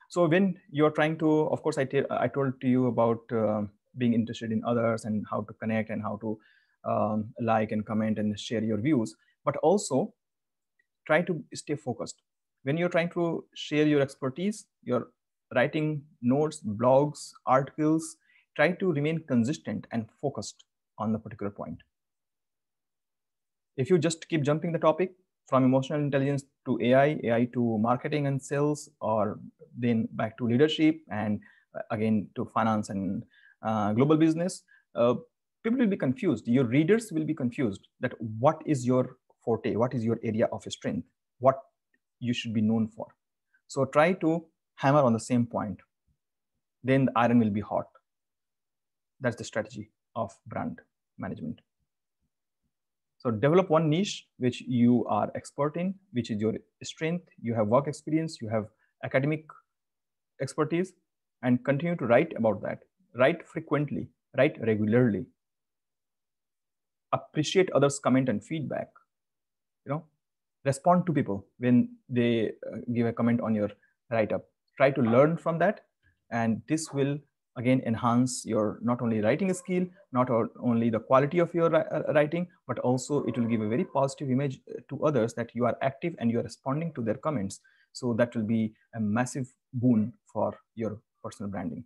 So when you're trying to, of course, I, I told to you about uh, being interested in others and how to connect and how to Um, like and comment and share your views, but also try to stay focused. When you're trying to share your expertise, you're writing notes, blogs, articles, try to remain consistent and focused on the particular point. If you just keep jumping the topic from emotional intelligence to A I, A I to marketing and sales, or then back to leadership and again to finance and uh, global business, uh, people will be confused. Your readers will be confused that what is your forte, what is your area of strength, what you should be known for. So try to hammer on the same point. Then the iron will be hot. That's the strategy of brand management. So develop one niche which you are expert in, which is your strength. You have work experience, you have academic expertise, and continue to write about that. Write frequently, write regularly. Appreciate others' comment and feedback, you know, respond to people when they uh, give a comment on your write-up. Try to learn from that, and this will again enhance your not only writing skill, not only the quality of your writing, but also it will give a very positive image to others that you are active and you are responding to their comments. So that will be a massive boon for your personal branding.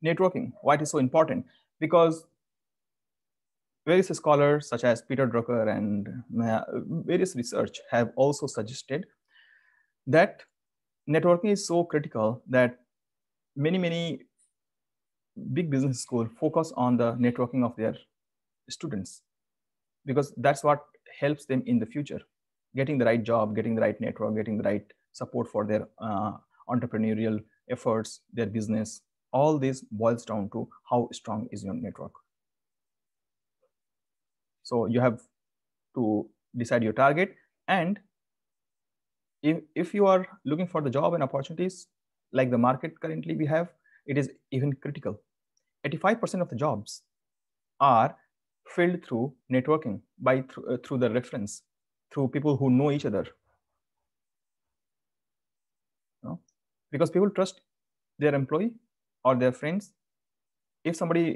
Networking, why it is so important? Because various scholars such as Peter Drucker and various research have also suggested that networking is so critical that many, many big business schools focus on the networking of their students, because that's what helps them in the future, getting the right job, getting the right network, getting the right support for their uh, entrepreneurial efforts, their business. All this boils down to how strong is your network. So you have to decide your target. And if, if you are looking for the job and opportunities like the market currently we have, it is even critical. eighty-five percent of the jobs are filled through networking, by th uh, through the reference, through people who know each other. No? Because people trust their employee or their friends. If somebody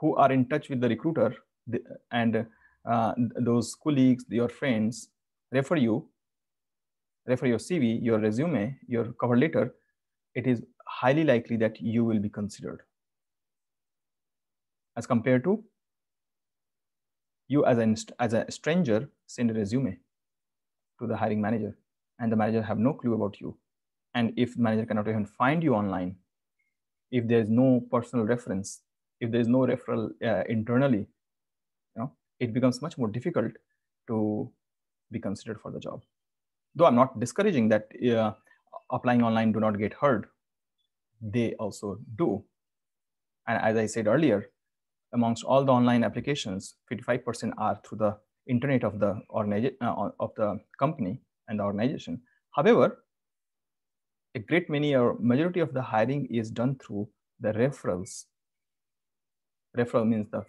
who are in touch with the recruiter the, and uh, those colleagues, your friends, refer you, refer your C V, your resume, your cover letter, it is highly likely that you will be considered, as compared to you as an as a stranger send a resume to the hiring manager and the manager have no clue about you. And if manager cannot even find you online, if there is no personal reference, if there is no referral uh, internally, you know, it becomes much more difficult to be considered for the job. Though I'm not discouraging that uh, applying online do not get heard. They also do. And as I said earlier, amongst all the online applications, fifty-five percent are through the internet of the organization, uh, of the company and the organization. However, a great many or majority of the hiring is done through the referrals. Referral means the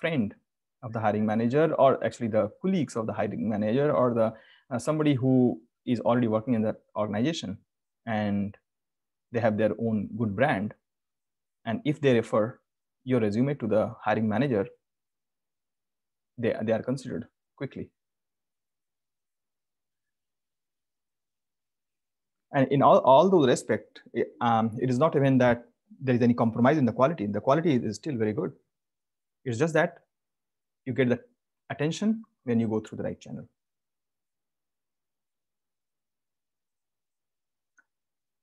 friend of the hiring manager, or actually the colleagues of the hiring manager, or the uh, somebody who is already working in that organization and they have their own good brand. And if they refer your resume to the hiring manager, they, they are considered quickly. And in all, all those respect, it, um, it is not even that there is any compromise in the quality. The quality is still very good. It's just that you get the attention when you go through the right channel.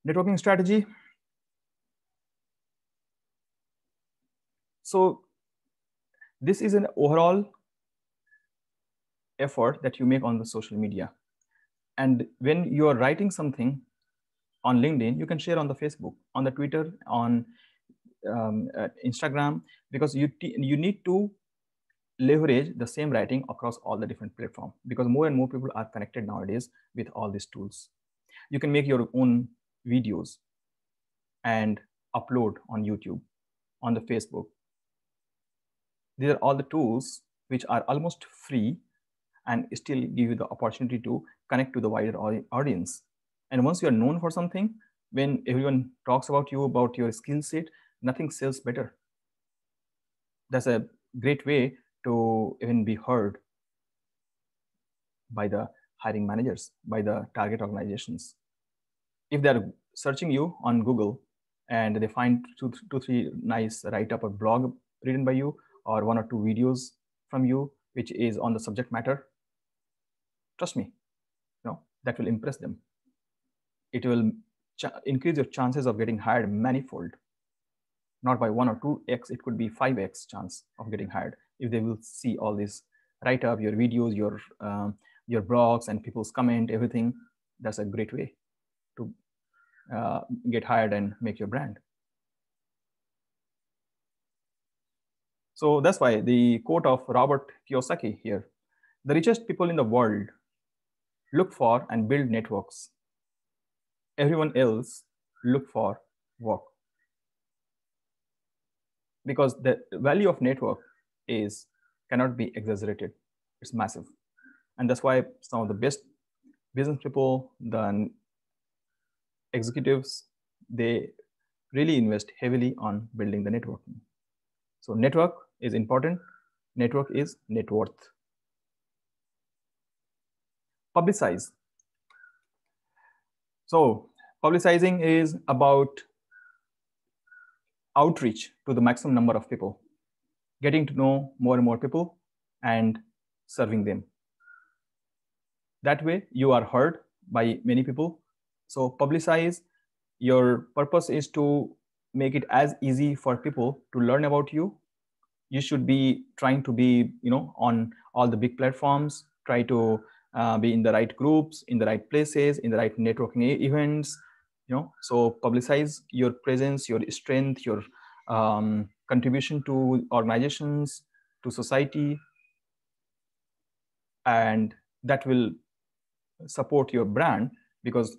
Networking strategy. So this is an overall effort that you make on the social media. And when you are writing something on LinkedIn, you can share on the Facebook, on the Twitter, on um, uh, Instagram, because you, you need to leverage the same writing across all the different platforms, because more and more people are connected nowadays with all these tools. You can make your own videos and upload on YouTube, on the Facebook. These are all the tools which are almost free and still give you the opportunity to connect to the wider audience. And once you are known for something, when everyone talks about you, about your skill set, nothing sells better. That's a great way to even be heard by the hiring managers, by the target organizations. If they're searching you on Google and they find two, two three nice write-up or blog written by you, or one or two videos from you, which is on the subject matter, trust me, you know, that will impress them. It will increase your chances of getting hired manifold. Not by one or two X, it could be five X chance of getting hired if they will see all this write up, your videos, your, um, your blogs and people's comment, everything. That's a great way to uh, get hired and make your brand. So that's why the quote of Robert Kiyosaki here, the richest people in the world look for and build networks. Everyone else look for work, because the value of network is cannot be exaggerated. It's massive. And that's why some of the best business people, the executives, they really invest heavily on building the networking. So network is important. Network is net worth. Publicize. So publicizing is about outreach to the maximum number of people, getting to know more and more people and serving them. That way you are heard by many people. So publicize. Your purpose is to make it as easy for people to learn about you. You should be trying to be, you know, on all the big platforms, try to uh, be in the right groups, in the right places, in the right networking events, you know, so publicize your presence, your strength, your um, contribution to organizations, to society, and that will support your brand, because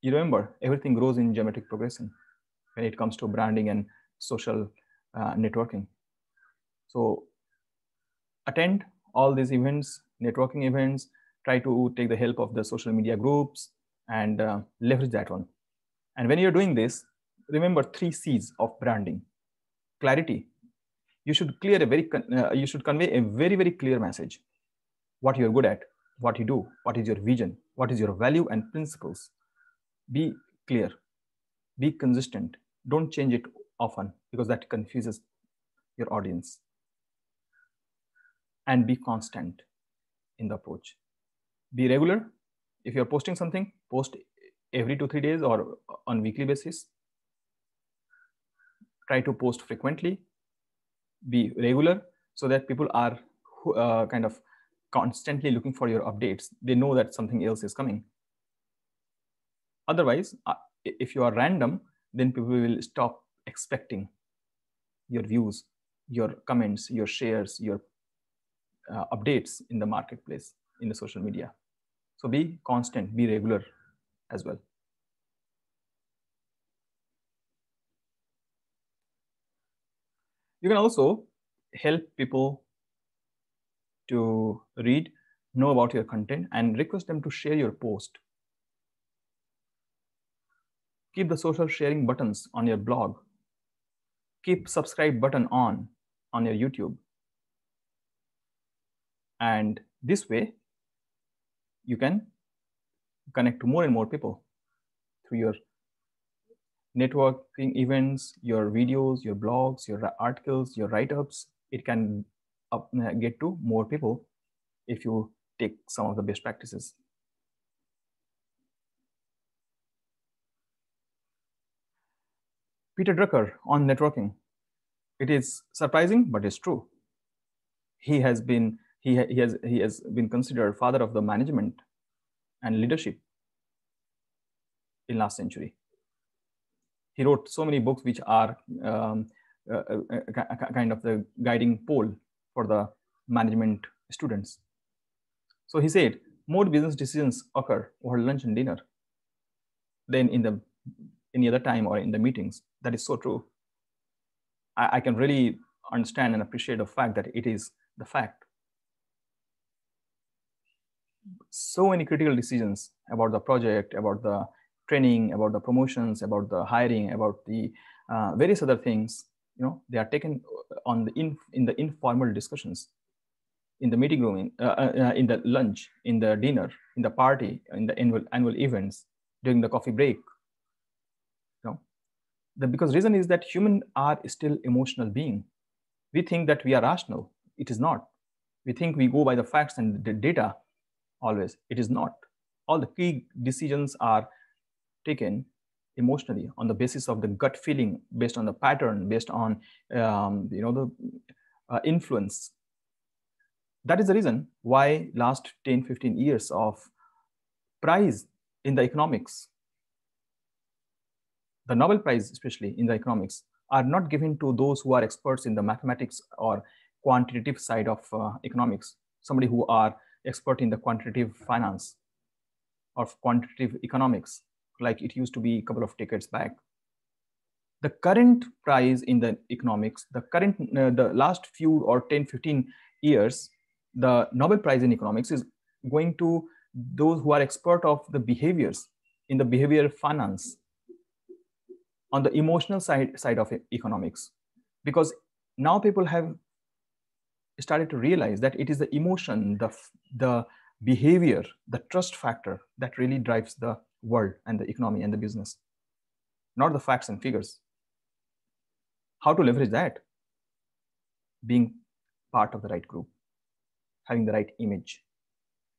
you remember everything grows in geometric progression when it comes to branding and social uh, networking. So attend all these events, networking events, try to take the help of the social media groups and uh, leverage that one. And when you're doing this, remember three C's of branding. Clarity. You should clear a very, uh, you should convey a very, very clear message. What you're good at, what you do, what is your vision, what is your value and principles. Be clear, be consistent. Don't change it often because that confuses your audience. And be constant in the approach. Be regular. If you're posting something, post every two, three days or on weekly basis. Try to post frequently. Be regular so that people are uh, kind of constantly looking for your updates. They know that something else is coming. Otherwise, if you are random, then people will stop expecting your views, your comments, your shares, your uh, updates in the marketplace, in the social media. So be constant, be regular as well. You can also help people to read, know about your content, and request them to share your post. Keep the social sharing buttons on your blog. Keep subscribe button on, on your YouTube. And this way, you can connect to more and more people through your networking events, your videos, your blogs, your articles, your write-ups. It can up, get to more people if you take some of the best practices. Peter Drucker on networking. It is surprising, but it's true. He has been he, ha he has he has been considered father of the management and leadership in last century. He wrote so many books which are um, uh, uh, uh, kind of the guiding pole for the management students. So he said, more business decisions occur over lunch and dinner than in the any other time or in the meetings. That is so true. I, I can really understand and appreciate the fact that it is the fact. So many critical decisions about the project, about the training, about the promotions, about the hiring, about the uh, various other things, you know, they are taken on the in, in the informal discussions, in the meeting room, in, uh, uh, in the lunch, in the dinner, in the party, in the annual, annual events, during the coffee break. The because reason is that humans are still emotional beings. We think that we are rational. It is not. We think we go by the facts and the data always. It is not. All the key decisions are taken emotionally on the basis of the gut feeling, based on the pattern, based on um, you know the uh, influence. That is the reason why last ten, fifteen years of prize in the economics, the Nobel Prize, especially in the economics, are not given to those who are experts in the mathematics or quantitative side of uh, economics, somebody who are expert in the quantitative finance or quantitative economics, like it used to be a couple of decades back. The current prize in the economics, the current, uh, the last few or ten, fifteen years, the Nobel Prize in economics is going to those who are expert of the behaviors, in the behavioral finance, on the emotional side, side of economics. Because now people have started to realize that it is the emotion, the, the behavior, the trust factor that really drives the world and the economy and the business, not the facts and figures. How to leverage that? Being part of the right group, having the right image,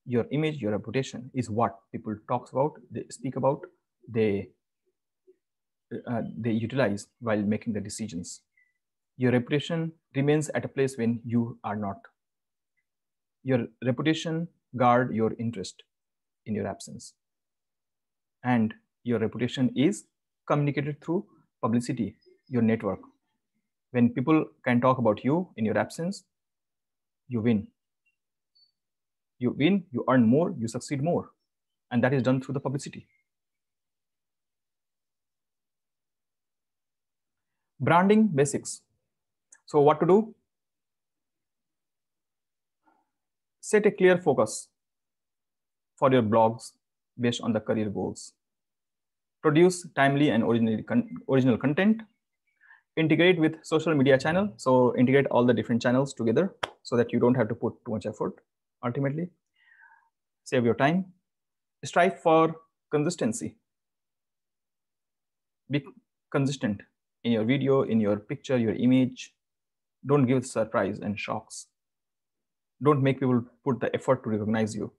your image, your reputation is what people talk about, they speak about, they, uh, they utilize while making the decisions. Your reputation remains at a place when you are not. Your reputation guards your interest in your absence. And your reputation is communicated through publicity, your network. When people can talk about you in your absence, you win. You win, you earn more, you succeed more. And that is done through the publicity. Branding basics. So what to do? Set a clear focus for your blogs based on the career goals. Produce timely and original, con original content. Integrate with social media channel. So integrate all the different channels together so that you don't have to put too much effort. Ultimately, save your time. Strive for consistency. Be consistent in your video, in your picture, your image. Don't give surprise and shocks. Don't make people put the effort to recognize you.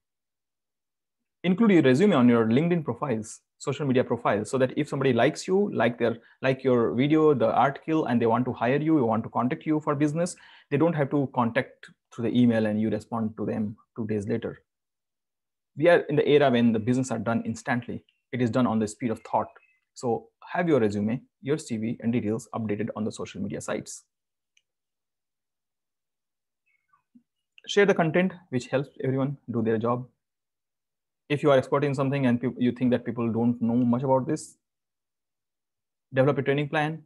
Include your resume on your LinkedIn profiles, social media profiles, so that if somebody likes you, like their, like your video, the article, and they want to hire you, you want to contact you for business, they don't have to contact through the email and you respond to them two days later. We are in the era when the business are done instantly. It is done on the speed of thought. So have your resume, your C V, and details updated on the social media sites. Share the content which helps everyone do their job. If you are expert in something and you think that people don't know much about this, develop a training plan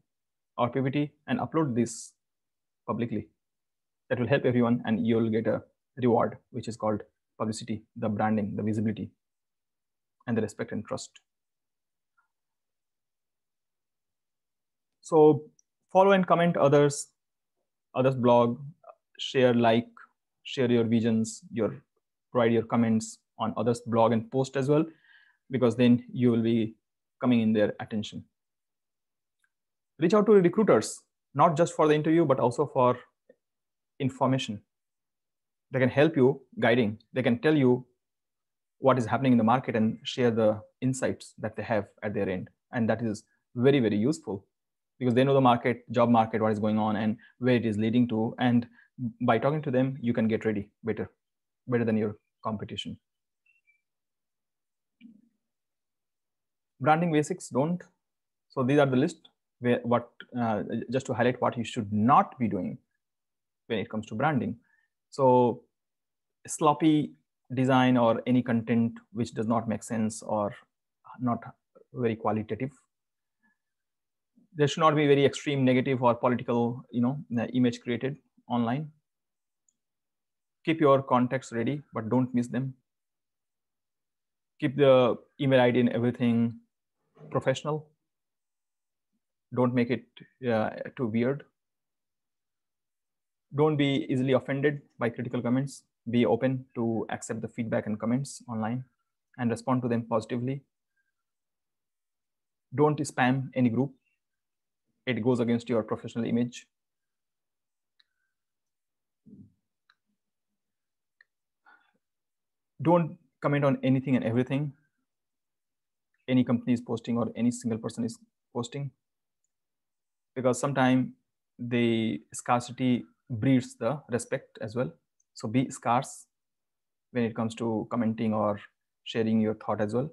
or P P T and upload this publicly. That will help everyone and you'll get a reward, which is called publicity, the branding, the visibility, and the respect and trust. So follow and comment others, others' blog, share, like, share your visions, your provide your comments on others' blog and post as well, because then you will be coming in their attention. Reach out to recruiters, not just for the interview, but also for information. They can help you guiding. They can tell you what is happening in the market and share the insights that they have at their end. And that is very, very useful because they know the market, job market, what is going on and where it is leading to. And by talking to them, you can get ready better, better than your competition. Branding basics don't. So these are the list where what uh, just to highlight what you should not be doing when it comes to branding. So sloppy design or any content which does not make sense or not very qualitative. There should not be very extreme negative or political, you know, image created online. Keep your contacts ready, but don't miss them. Keep the email I D and everything professional. Don't make it uh, too weird. Don't be easily offended by critical comments. Be open to accept the feedback and comments online and respond to them positively. Don't spam any group. It goes against your professional image. Don't comment on anything and everything any company is posting or any single person is posting, because sometimes the scarcity breeds the respect as well. So be scarce when it comes to commenting or sharing your thought as well.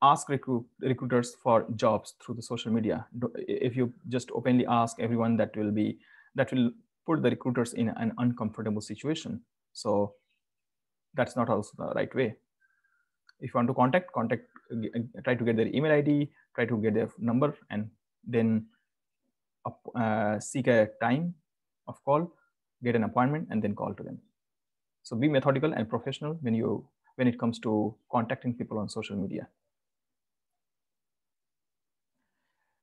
Ask recruit, recruiters for jobs through the social media. If you just openly ask everyone, that will be that will put the recruiters in an uncomfortable situation. So that's not also the right way. If you want to contact, contact, try to get their email I D, try to get their number, and then uh, seek a time of call, get an appointment, and then call to them. So be methodical and professional when you when it comes to contacting people on social media.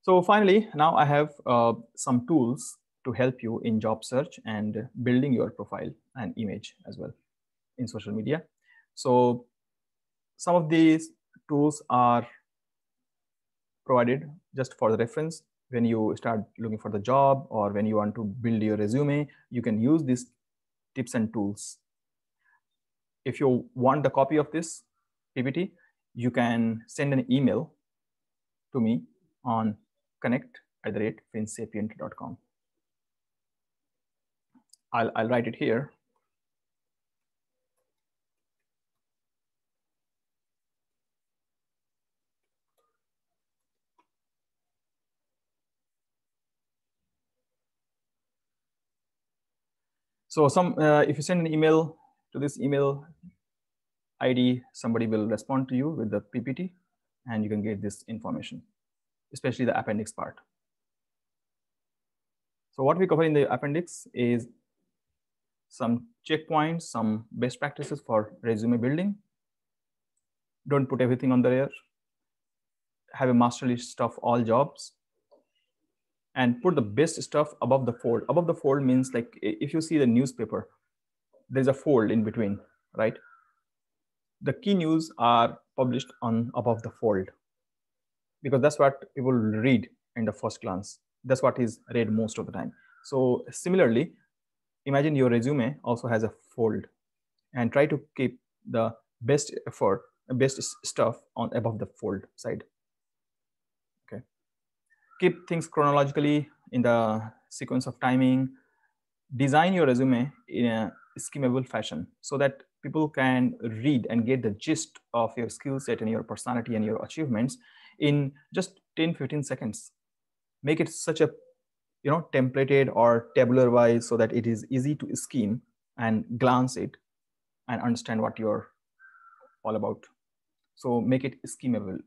So finally, now I have uh, some tools to help you in job search and building your profile and image as well in social media. So some of these tools are provided just for the reference. When you start looking for the job or when you want to build your resume, you can use these tips and tools. if you want a copy of this P P T, you can send an email to me on connect at finsapient dot com. I'll, I'll write it here. So some, uh, if you send an email to this email I D, somebody will respond to you with the P P T, and you can get this information, especially the appendix part. So what we cover in the appendix is some checkpoints, some best practices for resume building. Don't put everything on the air. Have a master list of all jobs. And put the best stuff above the fold. Above the fold means, like, if you see the newspaper, there's a fold in between, right? The key news are published on above the fold, because that's what people read in the first glance. That's what is read most of the time. So similarly, imagine your resume also has a fold, and try to keep the best effort, best stuff on above the fold side. Keep things chronologically in the sequence of timing. Design your resume in a skimmable fashion so that people can read and get the gist of your skill set and your personality and your achievements in just ten, fifteen seconds. Make it such a, you know, templated or tabular wise so that it is easy to skim and glance it and understand what you're all about. So make it skimmable.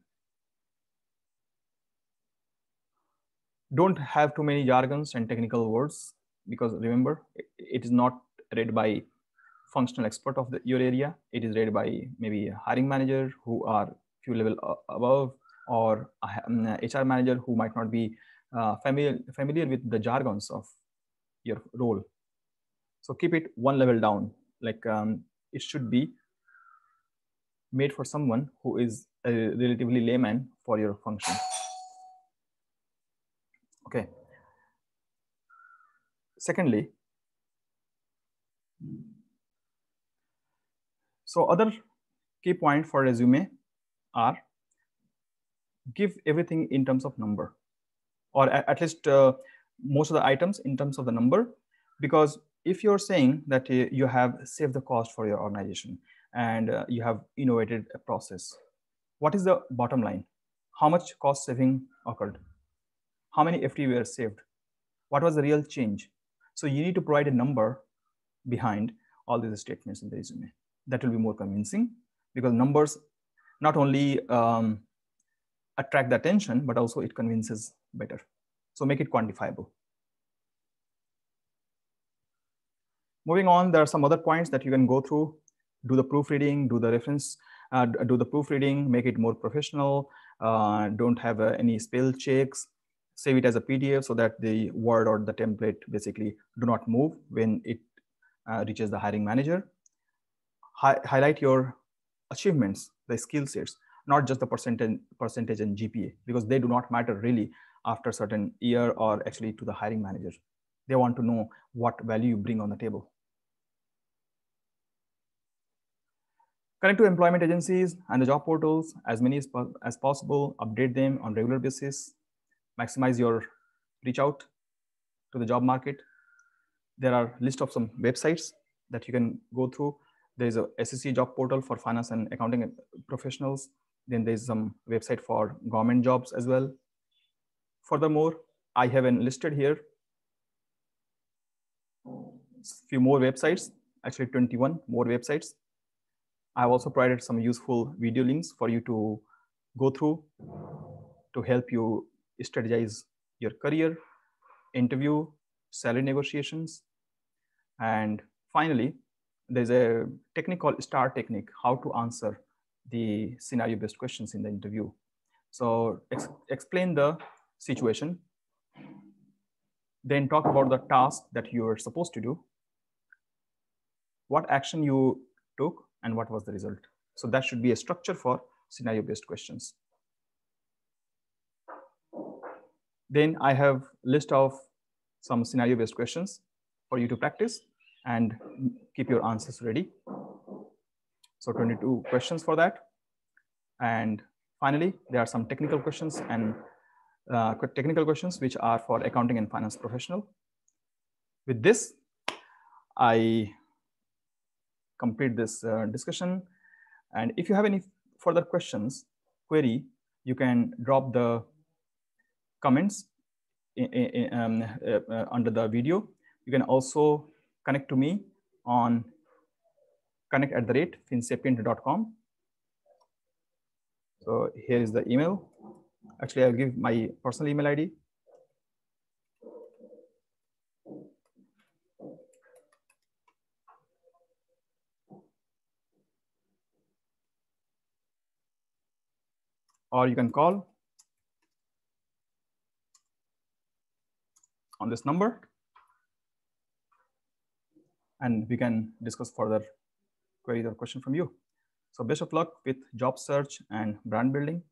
Don't have too many jargons and technical words, because remember, it is not read by functional expert of the, your area. It is read by maybe a hiring manager who are few level above, or an H R manager who might not be uh, familiar, familiar with the jargons of your role. So keep it one level down. Like um, it should be made for someone who is a relatively layman for your function. Okay. Secondly, so other key point for resume are give everything in terms of number, or at least uh, most of the items in terms of the number, because if you're saying that you have saved the cost for your organization and uh, you have innovated a process, what is the bottom line? How much cost saving occurred? How many F T E were saved? What was the real change? So you need to provide a number behind all these statements in the resume. That will be more convincing, because numbers not only um, attract the attention, but also it convinces better. So make it quantifiable. Moving on, there are some other points that you can go through. Do the proofreading, do the reference, uh, do the proofreading, make it more professional. Uh, don't have uh, any spell checks. Save it as a P D F so that the word or the template basically do not move when it uh, reaches the hiring manager. Hi- highlight your achievements, the skill sets, not just the percentage, percentage and G P A, because they do not matter really after a certain year, or actually to the hiring manager. They want to know what value you bring on the table. Connect to employment agencies and the job portals, as many as, po- as possible, update them on a regular basis. Maximize your reach out to the job market. There are a list of some websites that you can go through. There's a S E C job portal for finance and accounting professionals. Then there's some website for government jobs as well. Furthermore, I have enlisted here few more websites, actually twenty-one more websites. I've also provided some useful video links for you to go through to help you strategize your career, interview, salary negotiations. And finally, there's a technique called STAR technique, how to answer the scenario-based questions in the interview. So ex explain the situation, then talk about the task that you are supposed to do, what action you took, and what was the result. So that should be a structure for scenario-based questions. Then I have a list of some scenario-based questions for you to practice and keep your answers ready. So twenty-two questions for that. And finally, there are some technical questions and uh, technical questions which are for accounting and finance professional. With this, I complete this uh, discussion. And if you have any further questions, query, you can drop the comments in, in, um, uh, uh, under the video. You can also connect to me on connect at the rate finsapient dot com. So here is the email. Actually, I'll give my personal email I D. Or you can call on this number and we can discuss further queries or questions from you. So best of luck with job search and brand building,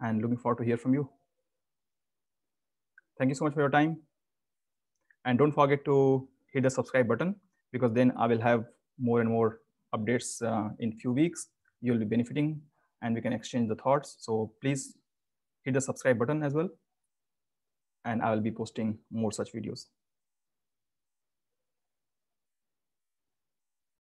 and looking forward to hear from you. Thank you so much for your time. And don't forget to hit the subscribe button, because then I will have more and more updates uh, in few weeks. You'll be benefiting and we can exchange the thoughts. So please hit the subscribe button as well. And I will be posting more such videos.